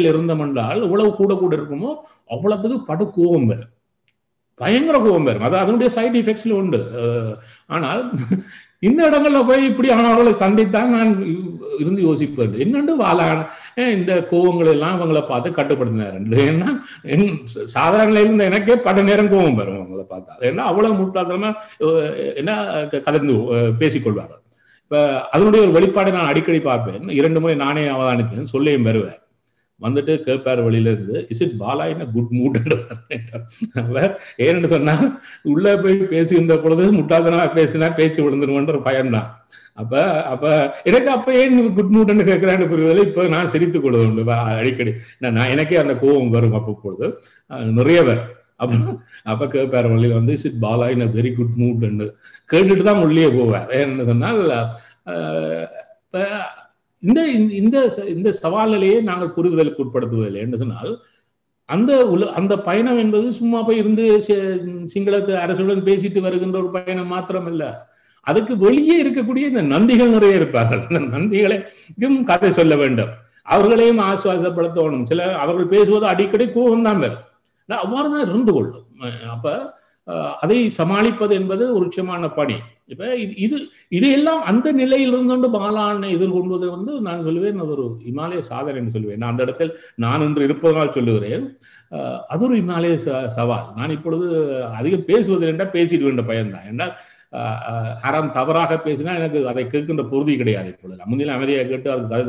अवलतु पड़ कोपम भयंर कोपम सैड इफेक्ट आना इन इप्ली सदा ना योजना वाला कोवल पात कटपा साधारण पट नेर कोवल पाता मुटा कलर अड़पा ना अड़पेन इन मुझे नाने अवधान पेवर வந்துட்டு கேப்பார் வழியில இருந்து is it Bala in a good mood என்றார் ஏன்னு சொன்னா உள்ள போய் பேசி இருந்த பொழுது முட்டாள்தனமா பேசினா பேச்சு விழுந்துடும்ன்ற ஒரு பயம்தான் அப்ப அப்ப எனக்கு அப்ப ஏன் குட் மூட்னு கேக்குறானே புரியல இப்ப நான் சிரித்து கொள்ளுது அடிக்கடி நான் எனக்கே அந்த கோபம் வரும் அப்ப பொழுது நிறைய வர அப்ப அப்ப கேப்பார் வழியில வந்து is it Bala in a very good mood என்று கேட்டிட்டு தான் உள்ளே போவார் ஏன்னு சொன்னா सवाले अंद पय सूमा सिंगड़े वर्ग पयणल अद्कु वे नंद नंदे कदे आश्वासपड़ों चल अभी कोवम अ समान पणि अंत नो बालान हिमालय साधने अंदर नान अदर हिमालय सवाल नान अधिक पयन आराम तवरा कमदा कद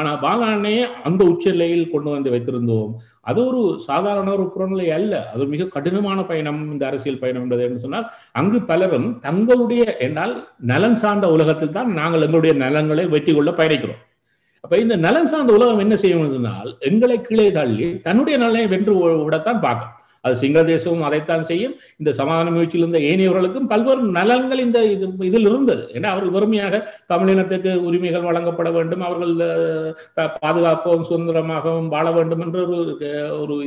ஆனா பாலானே அந்த உச்சநிலையில் கொண்டு வந்து வைத்திருந்தோம் அது ஒரு சாதாரண ஒரு புறநிலை அல்ல அது மிக கடினமான பயணம் இந்த அரசியல் பயணம் என்பதை என்ன சொன்னால் அங்கு பலரும் தங்களுடைய என்னால் நலன் சார்ந்த உலகத்தில் தான் நாங்கள் எங்களுடைய நலன்களை வெற்றி கொள்ள பயணிக்கிறோம் அப்ப இந்த நலன் சார்ந்த உலகம் என்ன செய்யணும்னு சொன்னால் எங்களை கீழே தள்ளி தன்னுடைய நலனை வென்று விடத்தான் பார்க்கும் அது சிங்கள தேசமும் அதைத்தான் செய்யும் இந்த சமாதான முயற்சியில் இருந்த ஏனையவர்களுக்கும் பல்வேறு நலன்கள் இந்த இதில் இருந்தது ஏன்னா அவர்கள் வறுமையாக தமிழினத்துக்கு உரிமைகள் வழங்கப்பட வேண்டும் அவர்கள் பாதுகாப்போம் சுதந்திரமாகவும் வாழ வேண்டும் என்ற ஒரு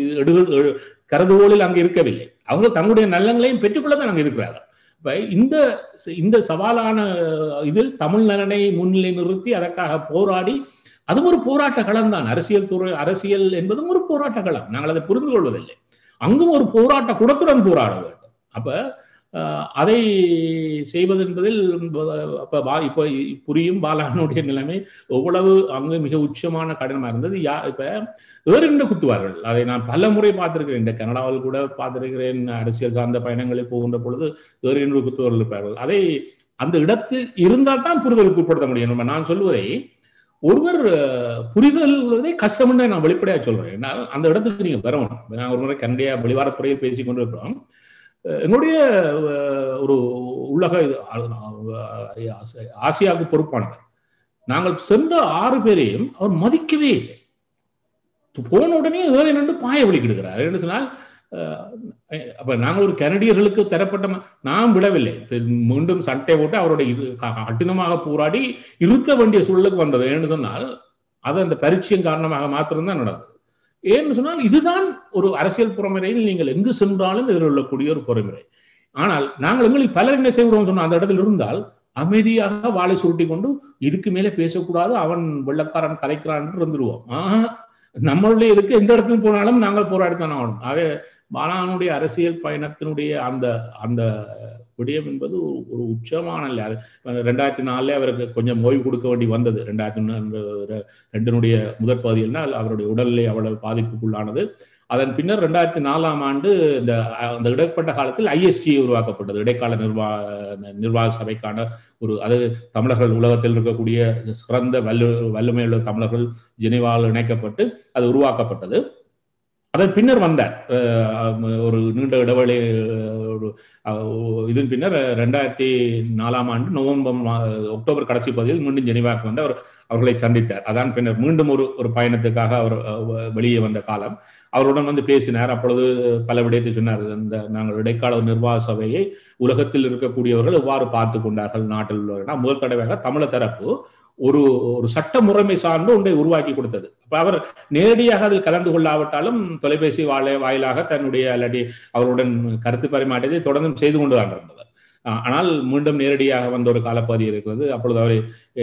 கருதுகோளில் அங்க இருக்கவில்லை அவர்கள் தங்களுடைய நலன்களையும் பெற்றுக்கொள்ள தான் அங்க இருக்கிறார்கள் இந்த இந்த சவாலான இதில் தமிழ் நலனை முன்னிலை நிறுத்தி அதற்காக போராடி அது ஒரு போராட்ட களம் தான் அரசியல் துறை அரசியல் என்பதும் ஒரு போராட்ட களம் நாங்கள் அதை புரிந்து கொள்வதில்லை அங்கும் ஒரு போராட்ட குடத்துடன் போராட வேண்டும் அப்ப அதை செய்வது என்பதில் அப்ப இப்போ புரியும் பாலானுடைய நிலைமை எவ்வளவு அங்கு மிக உச்சமான கடினமா இருந்தது இப்ப ஏறிண்ட குத்துவார்கள் அதை நான் பல முறை பார்த்திருக்கிறேன் இந்த கனடாவில் கூட பார்த்திருக்கிறேன் அரசியல் சார்ந்த பயணங்களை போகின்ற பொழுது ஏறிண்ட குத்துவார்கள் இருப்பார்கள் அதை அந்த இடத்தில் இருந்தால் தான் புரிதலுக்கு உட்படுத்த முடியும் நான் சொல்வதை ஒருவர் புரிதல் உள்ளதே கஷ்டம்னு நான் வெளிப்படையா சொல்றேன் அந்த இடத்துக்கு நீங்க வரணும் நான் ஒரு முறை கண்டியா வெளிவாரத் துறையில் பேசி கொண்டிருக்கிறோம் என்னுடைய ஒரு உலக ஆசியாவுக்கு பொறுப்பானவர் நாங்கள் சென்ற 6 பேரையும் அவர் மதிக்கவே இல்லை போன உடனே ஏறி நின்று பாயை வலிக்கிடுகிறார் என்ன சொன்னால் அப்ப நாங்கள் ஒரு கனடியர்களுக்கு தரப்பட்ட நாம் விடவில்லை மீண்டும் சண்டை போட்டு அவருடைய கடினமாக போராடி இருத்த வேண்டிய சூழலுக்கு வந்தது ஏன்னு சொன்னால் அது அந்த பரிச்சயம் காரணமாக மாத்திரம் தான் நடந்தது ஏன்னு சொன்னால் இதுதான் ஒரு அரசியல் புறமுறையில் நீங்கள் எங்கு சென்றாலும் எதிர்கொள்ளக்கூடிய ஒரு புறமுறை. ஆனால் நாங்கள் எங்களில் பலர் என்ன செய்கிறோம் சொன்னால் அந்த இடத்துல இருந்தால் அமைதியாக வாளை சுருட்டி கொண்டு இதுக்கு மேலே பேசக்கூடாது, அவன் வெள்ளக்காரன் கலைக்கிறான் என்று இருந்துருவோம். நம்மளுடைய இதுக்கு எந்த இடத்துல போனாலும் நாங்கள் போராடித்தான் ஆகணும். ஆகவே பாலானுடைய அரசியல் பயணத்தினுடைய அந்த அந்த விடயம் என்பது ஒரு உச்சமான இல்லை. அது 2004 அவருக்கு கொஞ்சம் ஓய்வு கொடுக்க வேண்டி வந்தது. 2002 முதற் பகுதியினால் அவருடைய உடல்நிலை அவ்வளவு பாதிப்புக்குள்ளானது. அதன் பின்னர் 2004 இந்த அந்த இடைப்பட்ட காலத்தில் ISG உருவாக்கப்பட்டது, இடைக்கால நிர்வாக சபைக்கான ஒரு, அது தமிழர்கள் உலகத்தில் இருக்கக்கூடிய சிறந்த வல்லமையுள்ள தமிழர்கள் ஜெனீவாவில் இணைக்கப்பட்டு அது உருவாக்கப்பட்டது. அதன் பின்னர் வந்தார் ஒரு நீண்ட இடைவெளி. இதன் பின்னர் 2004 அக்டோபர் கடைசி பகுதியில் மீண்டும் ஜெனீவாவுக்கு வந்து அவர் அவர்களை சந்தித்தார். அதான் பின்னர் மீண்டும் ஒரு பயணத்துக்காக அவர் வெளியே வந்த காலம். அவருடன் வந்து பேசினார். அப்பொழுது பல விடயத்தை சொன்னார். இந்த நாங்கள் இடைக்கால நிர்வாக சபையை உலகத்தில் இருக்கக்கூடியவர்கள் எவ்வாறு பார்த்து கொண்டார்கள் நாட்டில் உள்ளவர்கள். முதல் தடவையாக தமிழ் தரப்பு ஒரு ஒரு சட்ட முறைமை சார்ந்து ஒன்றை உருவாக்கி கொடுத்தது. அப்ப அவர் நேரடியாக அதில் கலந்து கொள்ளாவிட்டாலும் தொலைபேசி வாயிலாக தன்னுடைய அல்லது அவருடன் கருத்து பரிமாற்றத்தை தொடர்ந்து செய்து கொண்டுதான் இருந்தவர். ஆனால் மீண்டும் நேரடியாக வந்த ஒரு காலப்பகுதி இருக்கிறது. அப்பொழுது அவரை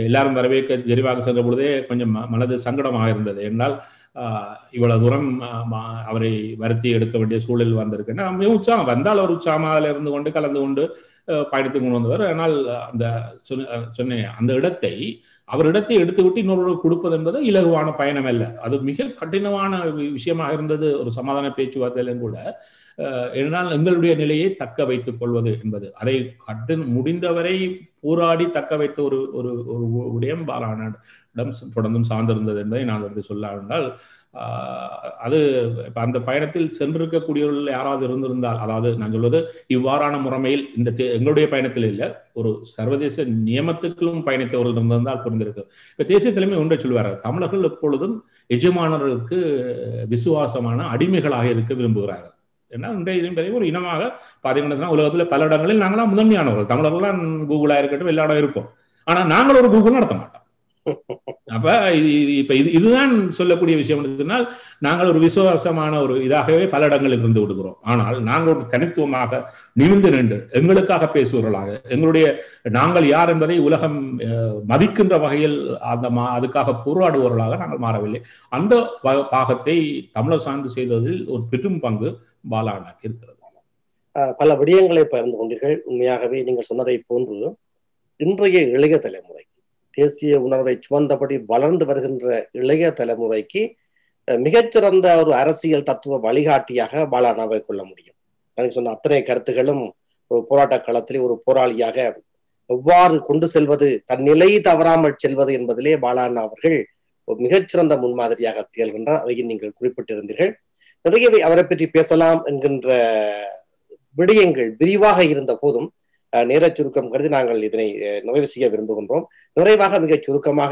எல்லாரும் வரவேற்க ஜெனீவாவுக்கு சென்ற பொழுதே கொஞ்சம் மனது சங்கடமாக இருந்தது. என்றால் இவ்வளவு தூரம் அவரை வருத்தி எடுக்க வேண்டிய சூழல் வந்திருக்குன்னா மிகவும் உற்சாகம் வந்தால் அவர் உற்சாகமாக இருந்து கொண்டு கலந்து கொண்டு பயணித்துக் கொண்டு வந்தவர். ஆனால் அந்த சொன்ன அந்த இடத்தை அவரிடத்தை எடுத்துவிட்டு இன்னொரு கொடுப்பது என்பது இலகுவான பயணம் அல்ல. அது மிக கடினமான விஷயமாக இருந்தது ஒரு சமாதான பேச்சுவார்த்தையிலும் கூட. என்னால் எங்களுடைய நிலையை தக்க வைத்துக் கொள்வது என்பது அதை முடிந்தவரை போராடி தக்க வைத்த ஒரு ஒரு விடயம் பாலானிடம் தொடர்ந்தும் சார்ந்திருந்தது என்பதை நான் எடுத்து சொல்லாவிட்டால் அது இப்போ அந்த பயணத்தில் சென்றிருக்கக்கூடியவர்கள் யாராவது இருந்திருந்தால், அதாவது நான் சொல்வது இவ்வாறான முறைமையில் இந்த எங்களுடைய பயணத்தில் இல்லை ஒரு சர்வதேச நியமத்துக்கும் பயணித்தவர்கள் இருந்திருந்தால் புரிந்திருக்கு. இப்போ தேசிய தலைமை ஒன்றை சொல்லுவார்கள், தமிழர்கள் எப்பொழுதும் எஜமானர்களுக்கு விசுவாசமான அடிமைகளாக இருக்க விரும்புகிறார்கள். ஏன்னா இன்றைய ஒரு இனமாக பாதிங்கன்னா உலகத்தில் பல இடங்களில் நாங்களாம் முதன்மையானவர்கள். தமிழர்கள்லாம் கூகுளாக இருக்கட்டும் எல்லா இடம் இருப்போம். ஆனால் நாங்கள் ஒரு கூகுள் நடத்த மாட்டோம். அப்ப இதுதான் சொல்லக்கூடிய விஷயம். சொன்னால் நாங்கள் ஒரு விசுவாசமான ஒரு இதாகவே பல இடங்களில் இருந்து விடுகிறோம். ஆனால் நாங்கள் ஒரு தனித்துவமாக நிமிர்ந்து நின்று எங்களுக்காக பேசுவர்களாக எங்களுடைய நாங்கள் யார் என்பதை உலகம் மதிக்கின்ற வகையில் அந்த அதுக்காக போராடுவர்களாக நாங்கள் மாறவில்லை. அந்த பாகத்தை தமிழர் சார்ந்து செய்ததில் ஒரு பெரும் பங்கு பாலானாக்கு இருக்கிறது. பல விடயங்களை பகிர்ந்து கொண்டீர்கள். உண்மையாகவே நீங்கள் சொன்னதை போன்று இன்றைய இளைய தலைமுறை, தேசிய உணர்வை சுமந்தபடி வளர்ந்து வருகின்ற இளைய தலைமுறைக்கு மிகச்சிறந்த ஒரு அரசியல் தத்துவ வழிகாட்டியாக பாலானாவை கொள்ள முடியும். நான் சொன்ன அத்தனை கருத்துகளும் ஒரு போராட்ட காலத்திலே ஒரு போராளியாக எவ்வாறு கொண்டு செல்வது, தன் நிலை தவறாமல் செல்வது என்பதிலே பாலானா அவர்கள் ஒரு மிகச்சிறந்த முன்மாதிரியாக திகழ்கின்றார். அதையும் நீங்கள் குறிப்பிட்டிருந்தீர்கள். நிறையவே அவரை பற்றி பேசலாம் என்கின்ற விடயங்கள் விரிவாக இருந்த போதும் நேர சுருக்கம் கருதி நாங்கள் இதனை நிறைவு செய்ய விரும்புகின்றோம். நிறைவாக மிக சுருக்கமாக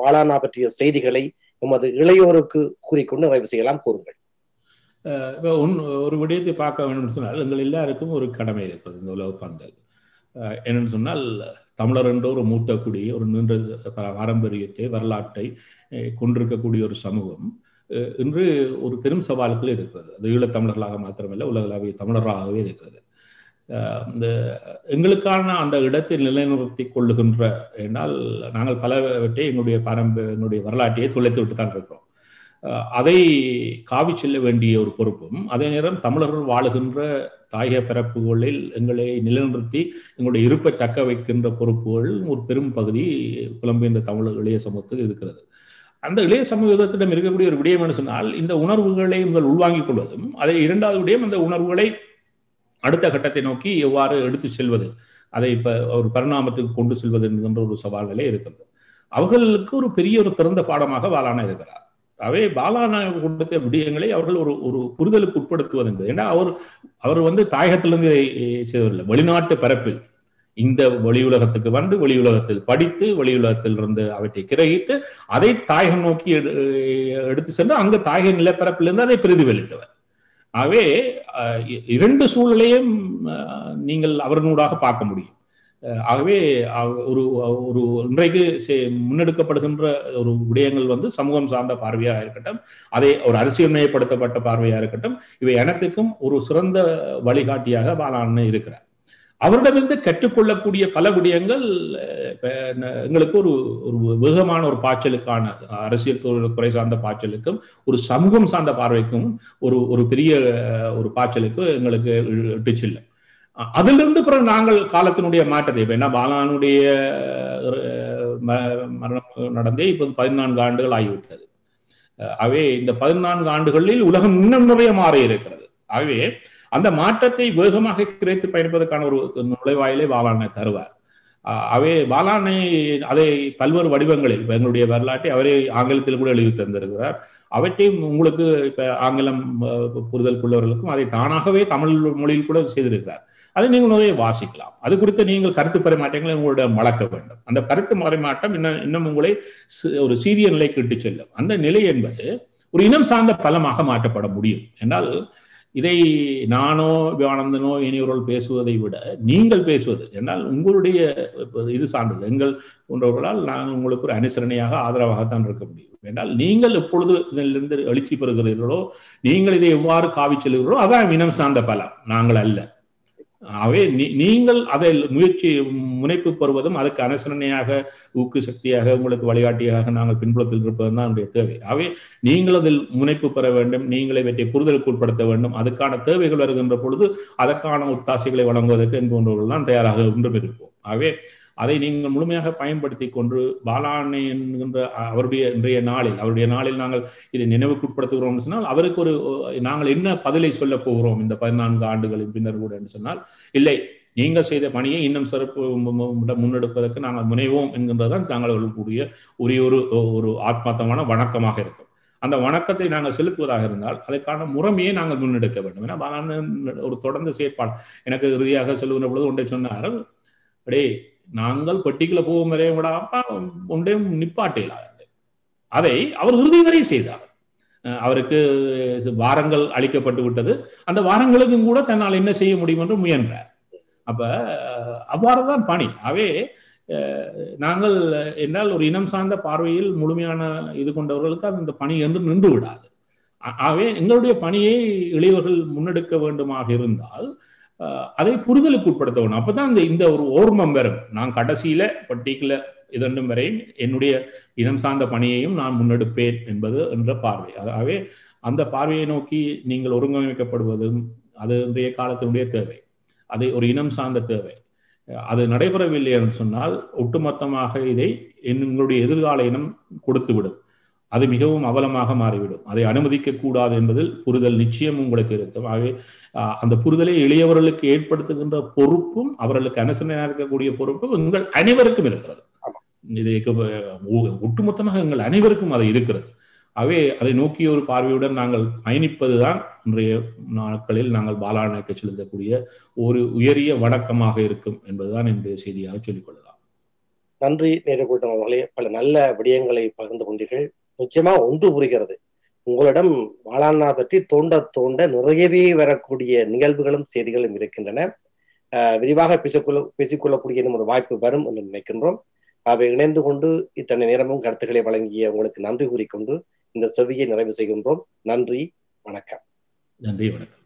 பாலானா பற்றிய செய்திகளை நமது இளையோருக்கு கூறிக்கொண்டு நிறைவு செய்யலாம். கூறுங்கள். ஒரு விடயத்தை பார்க்க வேண்டும் சொன்னால் எங்கள் எல்லாருக்கும் ஒரு கடமை இருக்கிறது இந்த உலக பந்தல். என்னன்னு சொன்னால் தமிழர் என்ற ஒரு மூத்தக்கூடிய ஒரு நீண்ட பாரம்பரியத்தை வரலாற்றை கொண்டிருக்கக்கூடிய ஒரு சமூகம் இன்று ஒரு பெரும் சவாலுக்குள் இருக்கிறது. அது ஈழத்தமிழர்களாக மாத்திரமல்ல உலகளாவிய தமிழர்களாகவே இருக்கிறது. இந்த எங்களுக்கான அந்த இடத்தை நிலைநிறுத்தி கொள்ளுகின்ற, ஏனால் நாங்கள் பலவற்றை எங்களுடைய என்னுடைய வரலாற்றையை தொலைத்து விட்டு தான் இருக்கிறோம். அதை காவி செல்ல வேண்டிய ஒரு பொறுப்பும் அதே நேரம் தமிழர்கள் வாழுகின்ற தாயக பரப்புகளில் எங்களை நிலைநிறுத்தி எங்களுடைய இருப்பை தக்க வைக்கின்ற பொறுப்புகள் ஒரு பெரும் பகுதி புலம்பெயர்ந்த தமிழ் இளைய சமூகத்துக்கு இருக்கிறது. அந்த இளைய சமூகத்திடம் இருக்கக்கூடிய ஒரு விடயம் என்று சொன்னால் இந்த உணர்வுகளை முதல் உள்வாங்கிக் கொள்வதும், அதை இரண்டாவது விடயம் அந்த உணர்வுகளை அடுத்த கட்டத்தை நோக்கி எவ்வாறு எடுத்து செல்வது, அதை இப்போ ஒரு பரிணாமத்துக்கு கொண்டு செல்வது என்கின்ற ஒரு சவால்களே இருக்கிறது. அவர்களுக்கு ஒரு பெரிய ஒரு திறந்த பாடமாக பாலானா இருக்கிறார். அவை பாலானா கொடுத்த விடயங்களை அவர்கள் ஒரு ஒரு புரிதலுக்கு உட்படுத்துவது என்பது, ஏன்னா அவர் வந்து தாயகத்திலிருந்து செய்தவர்கள், வெளிநாட்டு பரப்பில் இந்த வெளியுலகத்துக்கு வந்து வெளியுலகத்தில் படித்து வெளியுலகத்திலிருந்து அவற்றை கிரகித்து அதை தாயகம் நோக்கி எடுத்து சென்று அங்கு தாயக நிலப்பரப்பிலிருந்து அதை பிரதிபலித்தவர். ஆகவே இரண்டு சூழலையும் நீங்கள் அவர்களூடாக பார்க்க முடியும். ஆகவே ஒரு ஒரு இன்றைக்கு முன்னெடுக்கப்படுகின்ற ஒரு விடயங்கள் வந்து சமூகம் சார்ந்த பார்வையாக இருக்கட்டும், அதை ஒரு அரசியல்மயப்படுத்தப்பட்ட பார்வையாக இருக்கட்டும், இவை அனைத்துக்கும் ஒரு சிறந்த வழிகாட்டியாக பாலாண்ணன் இருக்கிறார். அவரிடமிருந்து கற்றுக்கொள்ளக்கூடிய பல விடயங்கள் எங்களுக்கு ஒரு ஒரு வேகமான ஒரு பாய்ச்சலுக்கான அரசியல் துறை சார்ந்த பாய்ச்சலுக்கும் ஒரு சமூகம் சார்ந்த பார்வைக்கும் ஒரு ஒரு பெரிய ஒரு பாய்ச்சலுக்கு எங்களுக்கு இட்டு செல்ல. அதிலிருந்து பிறகு நாங்கள் காலத்தினுடைய மாற்றத்தை இப்போ என்ன பாலானுடைய மரணம் நடந்தே இப்போ 14 ஆண்டுகள் ஆகிவிட்டது. ஆகவே இந்த 14 ஆண்டுகளில் உலகம் இன்னும் நிறைய மாறி இருக்கிறது. ஆகவே அந்த மாற்றத்தை வேகமாக கிரகித்து பயணிப்பதற்கான ஒரு நுழைவாயிலை பாலானை தருவார். அவே பாலானை அதை பல்வேறு வடிவங்களில் இப்போ எங்களுடைய வரலாற்றை அவரே ஆங்கிலத்தில் கூட எழுதி தந்திருக்கிறார். அவற்றையும் உங்களுக்கு இப்போ ஆங்கிலம் புரிதலுக்குள்ளவர்களுக்கும் அதை தானாகவே தமிழ் மொழியில் கூட செய்திருக்கிறார். அதை நீங்கள் நிறைய வாசிக்கலாம். அது குறித்து நீங்கள் கருத்து பரிமாற்றங்களை உங்களுடைய வளர்க்க வேண்டும். அந்த கருத்து பரிமாற்றம் இன்னும் உங்களை ஒரு சீரிய நிலைக்கு இட்டு செல்லும். அந்த நிலை என்பது ஒரு இனம் சார்ந்த பலமாக மாற்றப்பட முடியும் என்றால், இதை நானோ வியானந்தனோ இனியவர்கள் பேசுவதை விட நீங்கள் பேசுவது என்றால் உங்களுடைய இது சார்ந்தது எங்கள் போன்றவர்களால் நாங்கள் உங்களுக்கு ஒரு அனுசரணையாக ஆதரவாகத்தான் இருக்க முடியும். என்றால் நீங்கள் எப்பொழுது இதிலிருந்து எழுச்சி பெறுகிறீர்களோ, நீங்கள் இதை எவ்வாறு காவி செல்கிறீர்களோ அதான் இனம் சார்ந்த பலம், நாங்கள் அல்ல. ஆகவே நீங்கள் அதை முயற்சி முனைப்பு பெறுவதும் அதற்கு அனுசரணையாக ஊக்கு சக்தியாக உங்களுக்கு வழிகாட்டியாக நாங்கள் பின்புலத்தில் இருப்பதும் தான் என்னுடைய தேவை. ஆகவே நீங்கள் அதில் முனைப்பு பெற வேண்டும், நீங்களை வெற்றி புரிதலுக்கு உட்படுத்த வேண்டும். அதுக்கான தேவைகள் வருகின்ற பொழுது அதற்கான உத்தாசைகளை வழங்குவதற்கு என்பவர்கள் தான் தயாராக ஒன்றும் இருப்போம். ஆகவே அதை நீங்கள் முழுமையாக பயன்படுத்தி கொண்டு பாலாண்ணை என்கின்ற அவருடைய இன்றைய நாளில் நாங்கள் இதை நினைவுக்குட்படுத்துகிறோம் சொன்னால், அவருக்கு ஒரு நாங்கள் என்ன பதிலை சொல்ல போகிறோம் இந்த 14 ஆண்டுகளின் பின்னர் கூட என்று சொன்னால், இல்லை நீங்கள் செய்த பணியை இன்னும் சிறப்பு முன்னெடுப்பதற்கு நாங்கள் முனைவோம் என்கின்றதான் நாங்கள் அவர்களுடைய ஒரே ஒரு ஆத்மார்த்தமான வணக்கமாக இருக்கும். அந்த வணக்கத்தை நாங்கள் செலுத்துவதாக இருந்தால் அதற்கான முறைமையை நாங்கள் முன்னெடுக்க வேண்டும். ஏன்னா பாலாண்ணன் ஒரு தொடர்ந்து செயற்பாடு எனக்கு இறுதியாக சொல்லுகின்ற பொழுது ஒன்றை சொன்னார், அப்படியே நாங்கள் பெட்டிக்குள்ள போகும் வரை விடாம ஒன்றே நிப்பாட்டையிலாக அதை அவர் உறுதி வரை செய்தார். அவருக்கு வாரங்கள் அளிக்கப்பட்டு விட்டது. அந்த வாரங்களுக்கும் கூட தன்னால் என்ன செய்ய முடியும் என்று முயன்றார். அப்ப அவ்வாறுதான் பணி. அவே நாங்கள் என்னால் ஒரு இனம் சார்ந்த பார்வையில் முழுமையான இது கொண்டவர்களுக்கு அந்த பணி என்று நின்று விடாது. ஆகவே எங்களுடைய பணியை இளையவர்கள் முன்னெடுக்க வேண்டுமாக இருந்தால் அதை புரிதலுக்கு உட்படுத்த வேண்டும். அப்பதான் இந்த ஒரு ஓர்மம் வரும். நான் கடைசியில பர்டிகுலர் இதண்டும் வரையும் என்னுடைய இனம் சார்ந்த பணியையும் நான் முன்னெடுப்பேன் என்பது என்ற பார்வை. ஆகவே அந்த பார்வையை நோக்கி நீங்கள் ஒருங்கமைக்கப்படுவதும் அது இன்றைய காலத்தினுடைய தேவை. அது ஒரு இனம் சார்ந்த தேவை. அது நடைபெறவில்லை என்று சொன்னால் ஒட்டுமொத்தமாக இதை எங்களுடைய எதிர்கால இனம் கொடுத்து விடும். அது மிகவும் அவலமாக மாறிவிடும். அதை அனுமதிக்க கூடாது என்பதில் புரிதல் நிச்சயம் உங்களுக்கு இருக்கும். ஆகவே அந்த புரிதலை எளியவர்களுக்கு ஏற்படுத்துகின்ற பொறுப்பும் அவர்களுக்கு அனுசரணையாக இருக்கக்கூடிய பொறுப்பும் எங்கள் அனைவருக்கும் இருக்கிறது. இதை ஒட்டுமொத்தமாக எங்கள் அனைவருக்கும் அது இருக்கிறது. ஆகவே அதை நோக்கிய ஒரு பார்வையுடன் நாங்கள் பயணிப்பதுதான் இன்றைய நாட்களில் நாங்கள் பாலாண்ணனுக்கு செலுத்தக்கூடிய ஒரு உயரிய வணக்கமாக இருக்கும் என்பதுதான் என்னுடைய செய்தியாக சொல்லிக்கொள்ளலாம். நன்றி நேரக்கூட்டம் அவர்களே, பல நல்ல விடயங்களை பகிர்ந்து கொண்டீர்கள். நிச்சயமா ஒன்று புரிகிறது, உங்களிடம் பாலாண்ணா பற்றி தோண்ட தோண்ட நிறையவே வரக்கூடிய நிகழ்வுகளும் செய்திகளும் இருக்கின்றன. விரிவாக பேசிக்கொள்ளக்கூடிய ஒரு வாய்ப்பு வரும் என்று நினைக்கின்றோம். அவை இணைந்து கொண்டு இத்தனை நேரமும் கருத்துக்களை வழங்கிய உங்களுக்கு நன்றி கூறிக்கொண்டு இந்த செவியை நிறைவு செய்கின்றோம். நன்றி, வணக்கம். நன்றி, வணக்கம்.